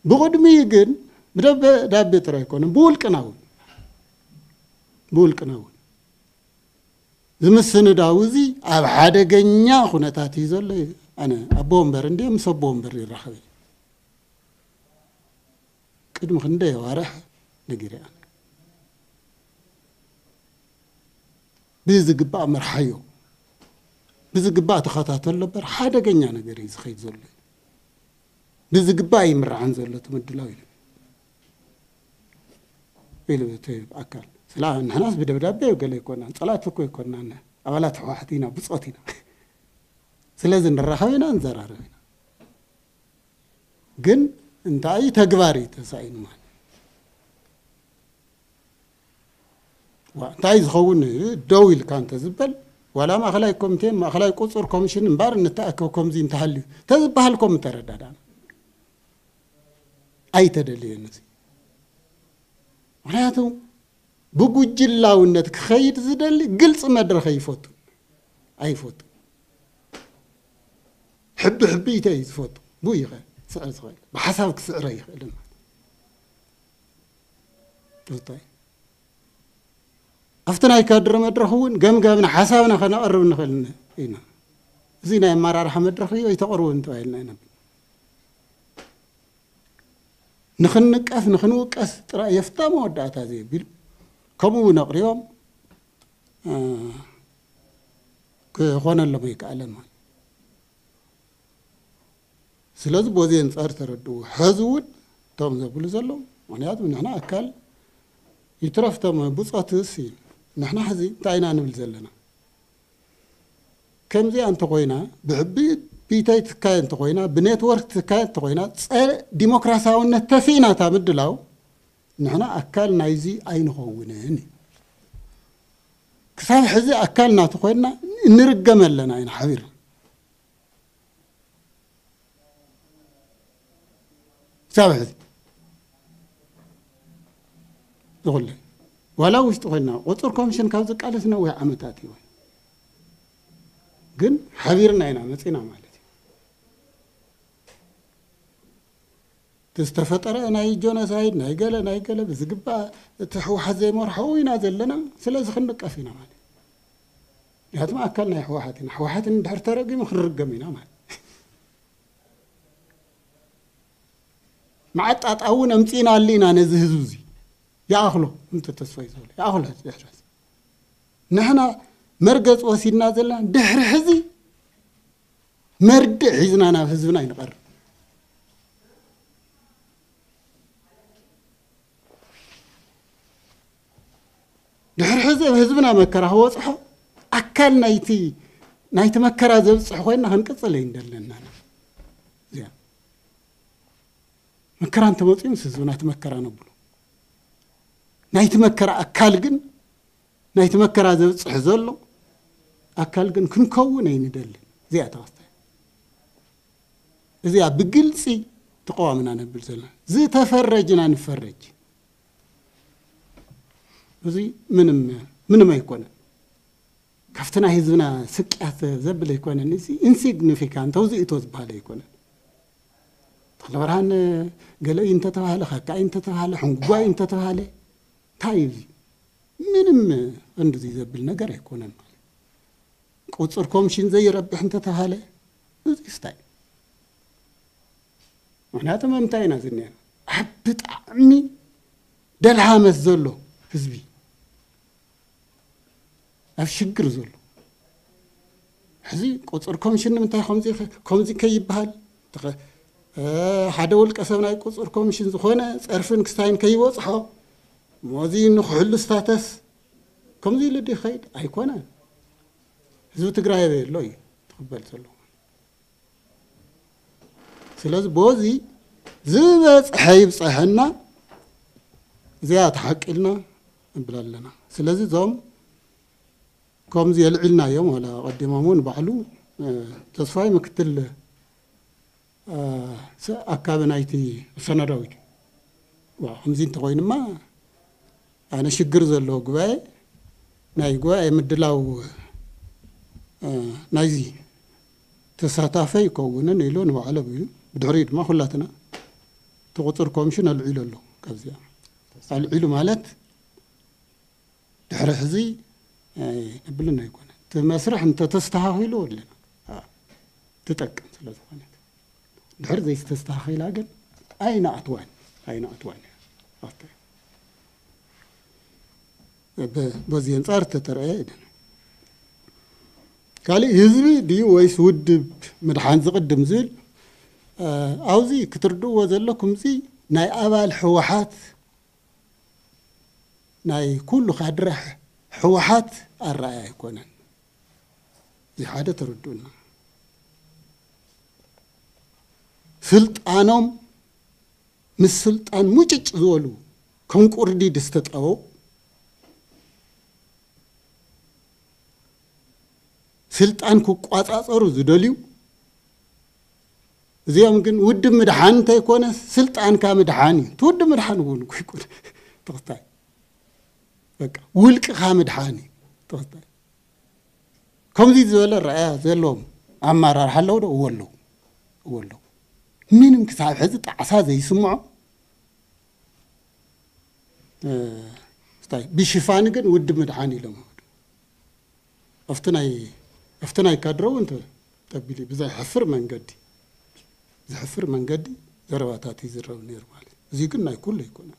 بقدمي يجن بدبداب ترى يكون بول كناون زم السنة داوزي على حدا جنيا خنا تاتيزول أنا أبومبر عندي أمس أبومبر الرحبي كدم خندي وارح نجري أنا بيزق بأمر حيو بيزق بأتخاطات الله بر حدا جنيا نجري يزخيد زول بزقباي مر عن زلة مدلوي بيلو تيب أكل سلا الناس بدبدبة وقال يكوننا صلاة فكوا يكوننا أولاد حواحتينا بصوتنا سلا زين الرحوينا نزار رحوينا جن أنت أي تجواري تساين مان وتعيز خون دويل كان تزبل ولا ما خلاكم تين ما خلاكم صور كومشين بار نتأكلكم زين تحلي تزبهلكم ترددان أي تدليل نسي ولكن بوجود الله أنك خير تدليل قلص ما درخي فوتو أي فوتو حبي تايز فوتو بوي غير سعر صغير بحسابك سعر يغير طيب أفتنا يكادر ما درخون قام حسابنا خلنا قربنا خلنا هنا زينا مرة رحمة درخي ويتقربون توعيلنا هنا نخنوك أس ترى يفتام ودعت هذه بيل كمو نقريهم كهون اللي بيكعلن ما سلاز بودين أرتردو حزود تام زبول زلهم ونيات من هنا أكل يترف تام بسقط السين نحن حزي تعينا نبل زلنا كم زي أن تقوينا بحبيت بيتايت كاين تقوينا بنيت ورك كاين تقوينا ديمقراطية ونتفينا تابدلاو نحن أكلنا يزي أين هون هني كسر حزي أكلنا تقوينا نرجم لنا أين حبير كسر حزي تقول ولا وش تقولنا وتركم شن كذا قال سنا ويا عمتاتي وين جن حبيرنا هنا متينا مالي تستفتر أنا يجونا سعيد نايجلا بزقبة تحو حزي مرحوي نازل لنا سلاز خنك أفينا مال هات ما أكلنا حواحتنا دهر ترقي مخرج منا مال مع تأتأون أمتينا لينا نزهزوزي يا أخلو أنت تسوي زول يا أخلو تحرز نحن مرجز وسيد نازل لنا دهر حزي مرد حزنا نافزنا ينقر دحر حزب هزبنا مكره هو صح أكل نايتي مكره زب صح ويننا هنقصله يندلنا زين مكره أنت موطين سزبنا تمكره نبلو نايتي مكره أكل جن نايتي مكره زب صح زلو أكل جن كن كونه يندل زي أتوسط زي بجلسي تقومنا نبلزنا زي تفرجنا نفرج زي منم يكون كفتنا هيزنا سكعة زبل يكون نسي insignificant توزي توز بحال يكون طلع وران قالوا أنت تفعله خاكا أنت تفعله حنقوا أنت تفعله تايف منم عنده زي زبل نجار يكون قصركم شين زي رب أنت تفعله زي ستايل معناته ما متاينا زين حبت عمي دلها مزلو حزبي أفشكر زول حزي قصر كومشن من تاع خمسة كي بحال تخ حدا ولك أسمعنا قصر كومشن زخونة أعرفن كستاين كي وصحوا موازين نخلص ستاتس كم زي لدي خير أيقونا زوت قرايبه لوي تقبل زلوا سلاز بوزي زبز حيب صحنا زيات حقلنا نبلالنا سلاز زوم كم زي العلنا يوم ولا قدمامون بعلو تصفاي مكتل أكابنايتي سنراوي وهم زين تقولين ما أنا شجر زلوا جواي نايجواي مدلاو نايزي تساتافي يكونون نيلون وعلى بيو بدوريد ما خلاتنا تقطر كومشن العيلو له كذي العيلو مالت تحرزي قبلنا يكون تمسرح أنت تستهاوي له ولا تتأكد ثلاث قنوات دحرزي تستهاوي لاجل أين أتوان أين أتوان أوكي بزين صارت ترى قال هزبي دي ويس ود مدحان زقدم زل اوزي كتردو وزلكم زي ناي ابال حوحات ناي كل خدره حوحات الرأي يكون زي حدا تردونا سلطانهم مس سلطان موچچ زولو كم قردي دستطاو سلطان كوقاصاصرو زدليو زيام كن ود مدحان تا يكون سلطان كا مدحاني تود مدحان ون كيكون تغطاي بقى ولق كا مدحاني تغطاي كم زي زول الرأي زلوم امارار حلو دو ولو ولو منم كساب حزت عسا زي سمعو طيب بشفان كن ود مدحاني لهم افتناي افتناي كادرو انت تبلي بزاي حفر منقدي زحفر منقدي زرباتاتي زرو نير مالي زي كنا كله يكون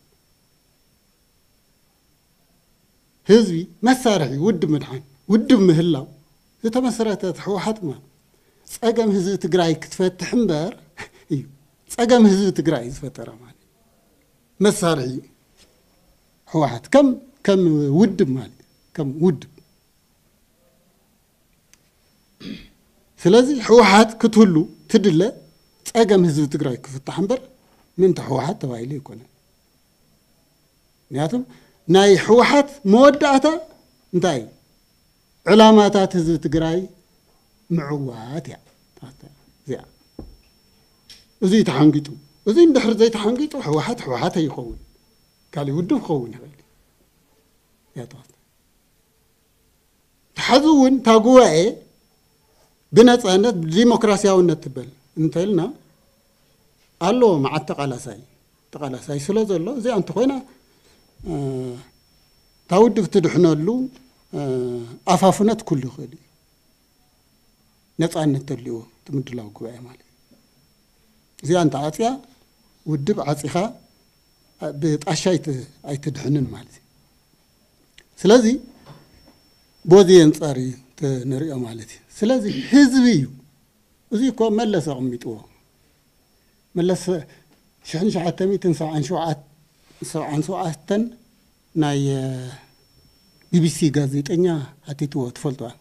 هزبي مسارحي ود مدحان ود مهلاو زي تمسراتات حوحات ما صقم هزب تقراي كتفتح امبار اي صقم هزب تقراي زفتره مالي مسارحي حوحات كم ود مالي كم ود سلازي حوحات كتهلو تدله صقم حزب تگراي كفتح امبر من تحوحات تبايلي يكون نياتم ناي حوحات مودعتا انتاي علاماتات حزب تگراي معوات يا زي زي تحنقيتو زي اندحر زي تحنقيتو حوحات يخون قال يود يخون يا تحزون تاغواي بنصاحነት ዲሞክራሲያዊነት ትበል እንተልና አሎ ማአተቃላሳይ ተቃላሳይ ስለዘሎ እዚ አንተ ኮይና ታውድፍ ትድሕነሉ አፋፍነት ኩሉ ይኸዲ ነፃነት ተልይዎ ትምድላው ጉባኤ ማለት እዚ አንተ አጽያ ውድብ አጽኻ በጣሻይት አይትድሕነን ማለት ስለዚህ ቦዲን ጻሪ تنريا مالتي سلازي هزبيو وزيكو ملس أميتو ملس شحن شعات ميتن سبعان شعات سبعان سعاتن ناي بي بي سي غازيتنيا هاتيتو تفلتوا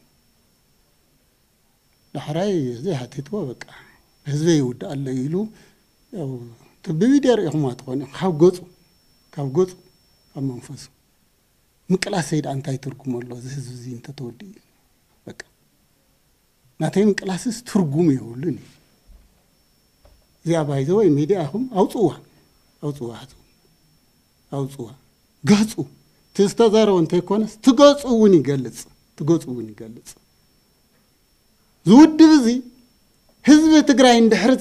لحراي زي هاتيتو بقى هزبي ود الله يلو تبي دير يخما تكون خاوغوت امنفس مقلا سيد انتاي تركم الله هزب زي انت تودي ناتين كلاسس ترجمي يقولني زي أبايزوا الميدياهم أوصوها قصوا تستداروا أنت كونس تقصوني جلس زود بزي حزب تقرأ إندحر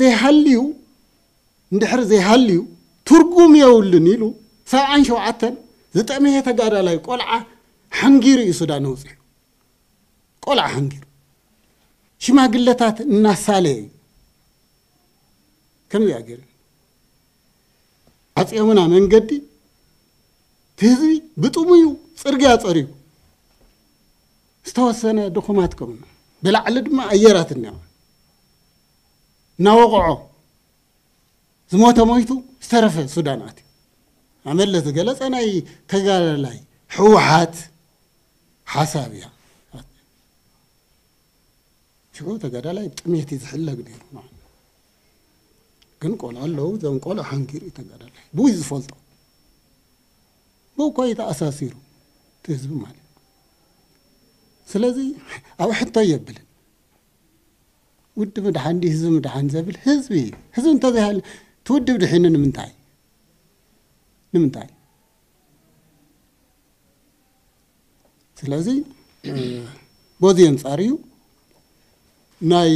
زي حليو ترجمي يقولني لو ساعن شو عتن زت أمي هتقرأ لك قلعة حنجيري سودانوزي قلعة حنجير شما قلتات الناس عليه كم يأجر عطيه منا من قدي تهذي بتوميو سرقات أريو استوى السنة دخوماتكم بالعلد ما أيرات النعم نوقعه زموت مويتو استرفه سوداناتي عمل له جلس أنا كجال لي حوحات حسابيا شو تقدر لا يتميت يزحلق دير معنا كنقول ذنقول حنكير يتقدر بويز فلطة مو كويت أساسيرو تزب مالي سلازي أو حتى يبلن ود مدحان دي هزب مدحان زبل هزبي هزب انت ذهل تود بدحين نمنتاي سلازي بودين صاريو ناي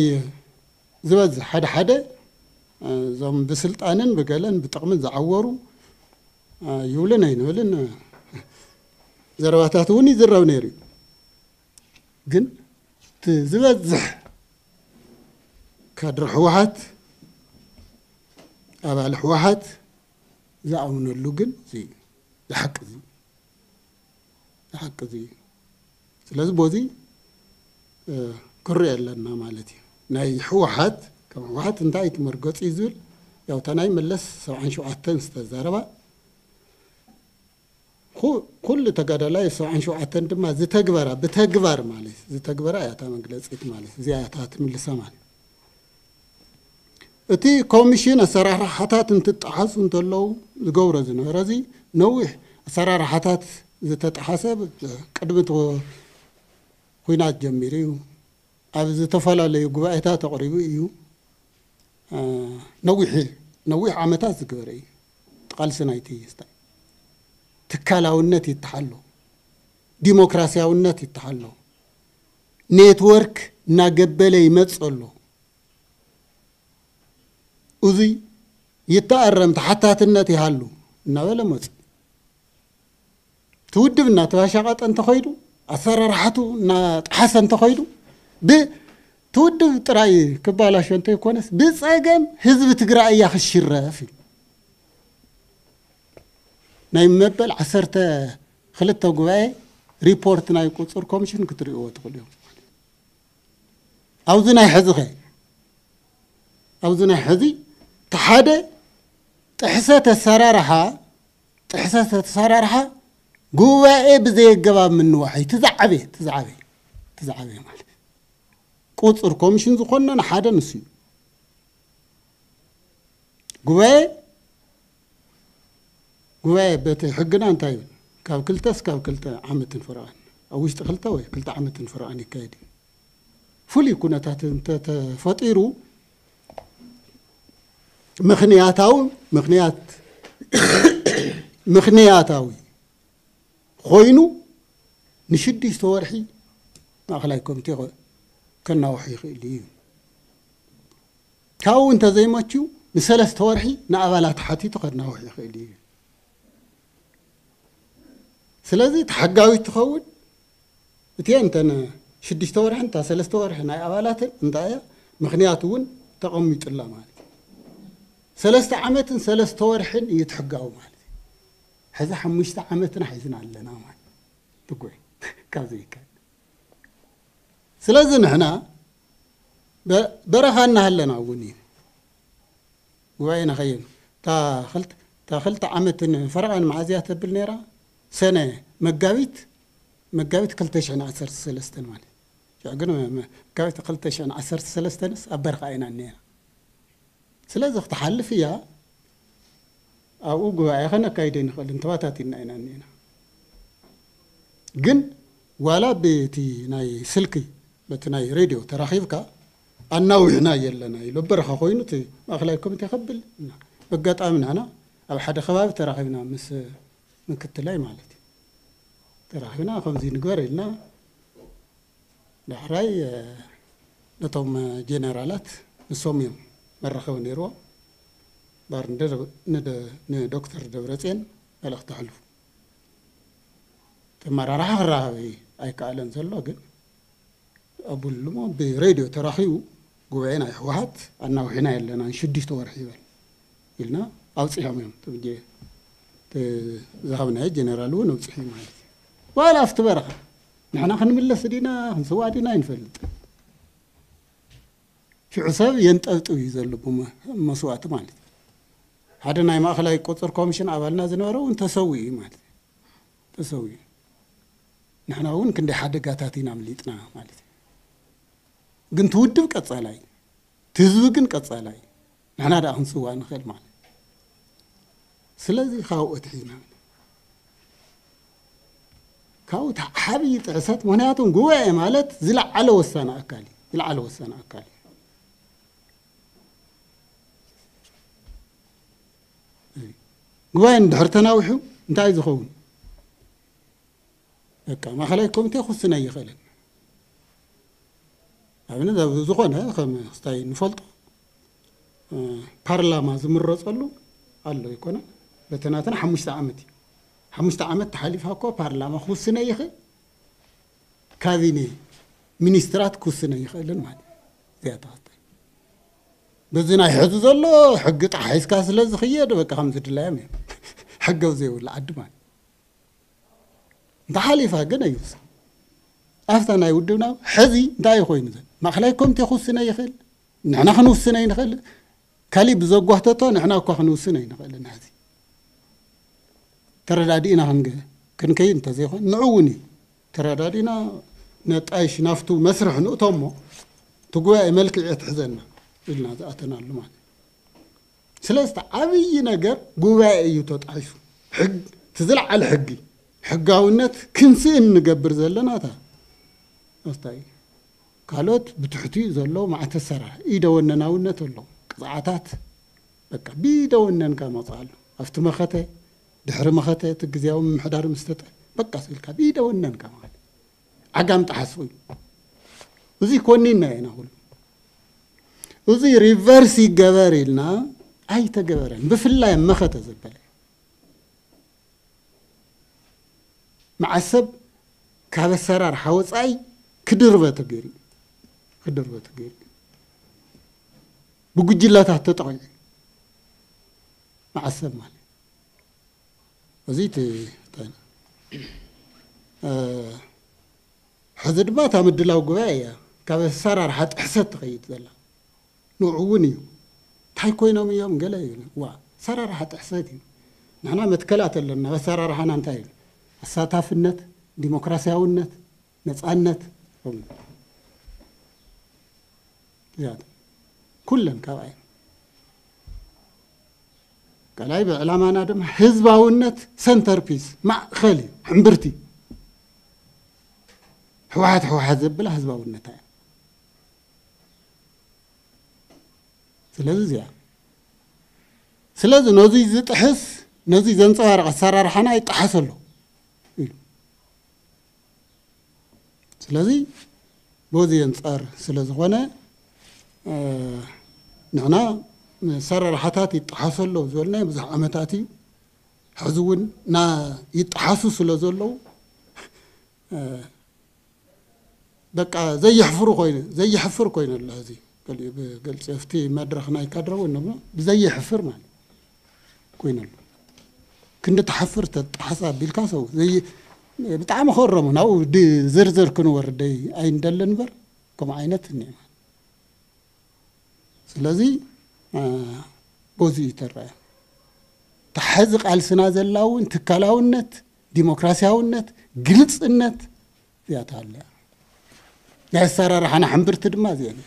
زبز حد زم بسلطانن بقالن بتقمن زعورو يولن اين ولن زرواتات وني زرو نيري جن تزبزح كادر حوحات ابا الحوحات زعون له جن زي الحق زي الحق زي لازم بودي كري لنا مالتي ناي حوحات كما واحد انتايت مرقص يزول يا تناي ملس 77 استزربا كل تقدلاي 77 دما زتغبره بتغبر مالي زتغبره يا تا مغلصيت مالي زياتات ملس مال اتي كوميشن اسرار حاتات انتطحص انتلو زغورز نهرزي نوح اسرار حاتات زتتحسب قدمت وينات جميريو أبز تفعله جوائتها تقريبيو نويح عمتها تقريبي تقال سنايتي يستا تكالا ونتي تحلو ديمقراطية ونتي تحلو نتورك نقبله متصلو وذي يتأرم حتى النتي حلو نولا مس تود بناتها شغات أنت خيرو أثر راحته حسن تخيلوا بتودوا تراي كبالا شو أنت يكونس بس أجمع حزب تقرأ يا خش الرافي نايم مبل عصرت خلت جواي ريبورت نايم كوتر كوميشن كتري أوت كلهم أوزنا حذخي أوزنا حذي تحدى تحسات السرارها تحسات السرارها جوا بزي الجواب من واحد تزعبي مالك قوت الكوميشن زخنا نحدا نسي جوا بتحقنا أنتايو كاب كلتا عامة فرعان أو إيش تخلته ويا كلتا عامة فرعان كادي فلي كنا تفتيرو مخنياتاوي خوينو نشد يستورحي أخلاقكم تيغو كنا وحيق إليهم كاو انت زي ما تشو نسال استورحي نعبالات حتي تقرنا وحيق إليهم سلازي تحقاوي تخوّد اتيا انت انا شد يستورحي انت سال استورحي نعبالات انت ايا مخنياتون تقومي تلا مالتي سلست عمتن سال استورحي يتحقاو مالتي هذا حمشت عمتنا حيزنا علينا ما تقول كذي كان سلازن هنا برهنا هلنا وني وين خيم تا خلت عمتنا فرعا مع زيادة بالنيرة سنة مجاويت كلتش عن 10 سلستن مال يقولون مجاويت كلتش عن 10 سلستن أبرهنا النيرة سلازن تحل فيها أو جوا أخنا كايدين خل انتواتاتين أينانينا جن ولا بيتي ناي سلكي بتناي راديو تراخيفك النوع هنا يلنا يلو برخ خوينو تي أخلاقكم تقبل بقت أمن هنا أو حد خباب تراخيفنا مس من كتلاي مالتي تراخيفنا 50 جوار لنا لحراي نتوم جنرالات نسوميهم مرة خوني رو بارندر ندكتور دورتين على اختحلو تما راح راهي اي قالن زلو جن ابو اللمو براديو تراخيو غوين اي حوحات اناو هنا يلنا شديش تورحي بال يلنا اوصيهم تبجي ذهبنا جنرالو نوصيهم مالتي ولا افتبرخ نحنا خنملس دينا نسوا دينا ينفلط في حساب ينطلطو يزلو بما مسوات مالتي هذا نايم أخلاقي قطر كوميشن أولنا زنورو ونتسوي مالتي تسوي نحن هون كندي حد قاتاتينا مليتنا مالتي قنت ودب قطع علي تزوجن قطع علي نحنا دا كنسوا نخيل معنا سلازي خاوت حينا كاوت حبي تعسات مناتون جوه مالت زلعله وسانا اكالي زلعله وسانا اكالي جوين دهرتنا وحو انتاي زخون اكا ما خلايكم تخصنا يخلل ابنا ذا زخون ها خم استاي نفلط بارلما زمرصلو الله يكون بتناتنا 5 عامات تحالفها كو بارلما خصنا يخ كازيني مينسترات خصنا يخلل ما زيادات بزنا يحز زلو حق طحيس كاس لز خيد بقى خمس دلايم حقو زي ولا عد ما تحالفها جنا يوس افتنا يودنا حزي دا يخوين ما خلايكم تخصنا يخل نحنا خنوسنا ينخل كالي بزغوحتتو نحنا كو خنوسنا ينخل نازي تردادينا هنگ كنكاي انت زي نعوني تردادينا نطايش نافتو مسرح نوتومو تغوا ملك يتحزنا إلنا زأتنا اللمان سلاست عبي نجر جوائي تطعيشو حق تزلع على حقي حقاونات كنسين نجبر زلنا تا أستاي قالوت بتحتي زلوا مع تسرع إيدونا ناونات الله قطعات بك بيدونا نكما صالو أفت ما خته دحر ما خته تجزيهم محدار مستت بك أصل كبيدونا نكما عقام تحسوي وزي كوني ناينا هول وزي ريفرسي جباريلنا أي تجبرين بفلا ما خطز البلد مع السب كهذا السرار حوص أي كدربة تجري بوجي لا تحت طعي مع السب مالي وزيت طيب حزد ما تعمد له جوايا كهذا السرار حد حسد غيت ذلا نوعوني تحي كوينهم يوم قليل وا سارة راح تحسدي نحنا متكلات لنا سارة راح ننتهي الساتها في النت ديمقراطية والنت نتعنت زاد كلن كواي كلاي بعلام أنا دم حزبه والنت سنتر بيس مع خالي عمبرتي واحد زب له حزبه والنت سلازيا سلاز نوزي زتحس نوزي زنصار عسرار حنا يتحسلو سلازي بوزي ينصار سلاز غنا نحنا سرار حتات يتحسلو زولنا بزح امتاتي حزون نا يتحسس لزولو بقى زي يحفروا كوين زي يحفر كوين لهذه قال سيفتي مدرخنا يكدروا انه زي حفر مال كوينل كنت تحفر تحساب بالكاسو زي بتاع مخرمون او زرزر كنور دي اي ندلن بر كما عينت النعمه سلازي بوزي ترى تحزق على سنا زلاون تكلاونت ديمقراطياونت غلصنت ذات الله يا سرار انا حنبرت دما زين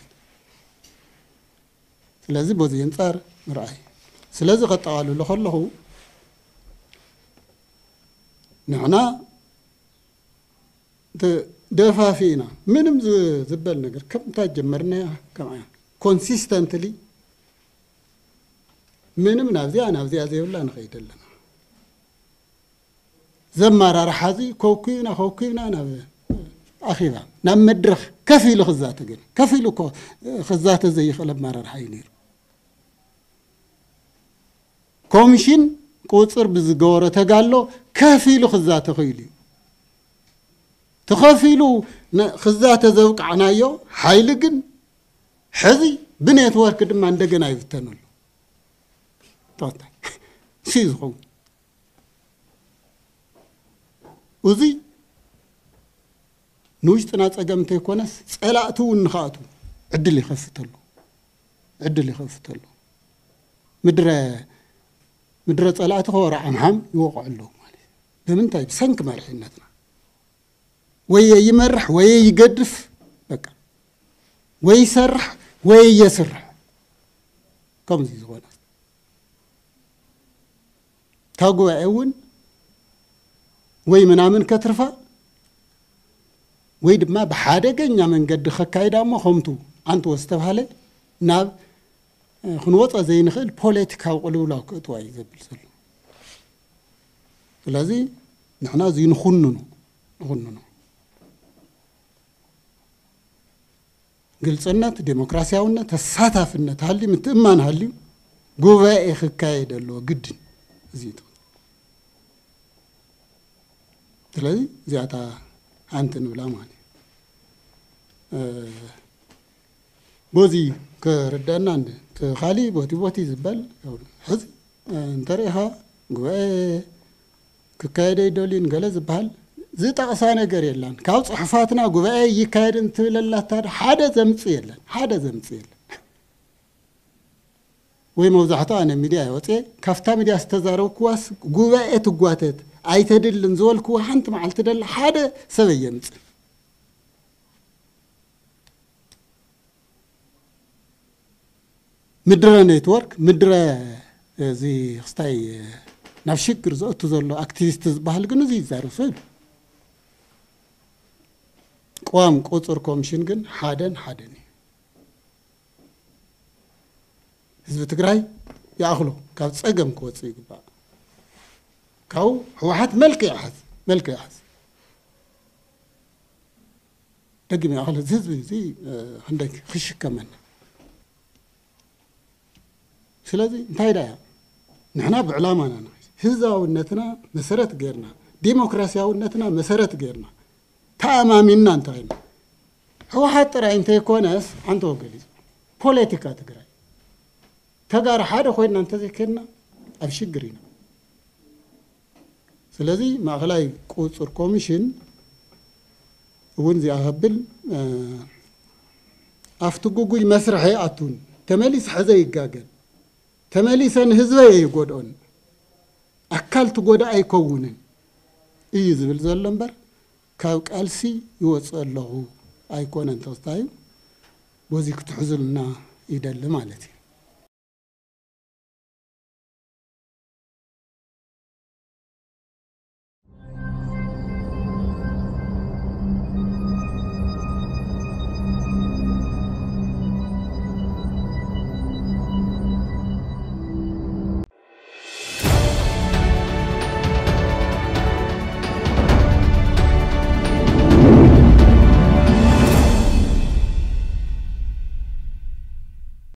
سلازي بوزي ينصار رأي سلازي قد قالوا له خلّه نحنا دافع فينا منم زبال نقر كم تجمرنا كم عين كونسيستنتلي منم نافذي زي ولا نخيد لنا زمار رحازي كوكينا نافذي أخيرا نام مدرخ كفيل خزات قل كفيل خزات زي خلب مار راح ينير كومشين قصر بزغوره تقالو كفيل خزات خيلي تخفيلو خزات زوق عنايو حيل قن حزي بنيت ورك دم عندنا يفتنل طاطا سيزو وزي نوجتنا تقامت يكونس صلاتو ونخاتو عدل اللي خفتلو مدره صلاتو ورا عمحم يوقع له مالي بمنتاي سنك مرحنتنا وي يمرح وي يقدف بقى وي يسرح ከምዚ ዝኾነ ታጓውን ወይ ምናምን ከትርፋ ወይ ድማ በሓደገኛ መንገድ ከካይዳሞ ሆምቱ አንተ ወስተባለ ናብ خنوطة زي نخل بوليتيكا وقلولا كتواي زبل سلو فلازي نحنا زي نخننو قلصنات ديمقراسيا ونا تساتافنات هالي متمان هالي قوائي خكايد اللو قد زيتو فلازي زياتا عنتن بلا ماني بوزي كردان عندي خالي بوتي زبل حزب انتريها قوي كايدي دولين قال زبال زيت عصانا قريلان كاوص حفاتنا قوي يكايد انت لله تار حدا زمسيلان حدا زمسيل ويموزحتو انا ميديا وتي كافتا ميديا استزارو كواس قوي تقواتت اي تدل نزول كو حنت معلت دل حدا سويمت مدرة نتورك مدرة زي خستاي نفشك رزقت زلوا أكتيفيست بحالكنو زي زارفين قوام قطر كومشينجن حادن إذا بتقرأي يأخلو كابت سأجم كوتسي قبع كاو هو حد ملك يحز تجي من أخلو زي عندك خشك كمان سلازي تايدا نحنا بعلامنا هزاونتنا مسرت غيرنا ديمقراطياونتنا مسرت غيرنا تمامنا انتين هو حتى انت يكونس انتو غليظ بوليتيكا تغراي تغار حدا خوينا انت ذكرنا ابشغرينا سلازي ماخلاي قصور كوميشن ونزي اهبل افتغوغي مسرحي اتون تمليس حزا يغاغل تمليسن هزوي يقودون أكلت قودا أي كونن إيه زبل زلمبر كاوك ألسي يوصل له أي كونن تستايم وزيك تحزلنا إيدا اللي مالتي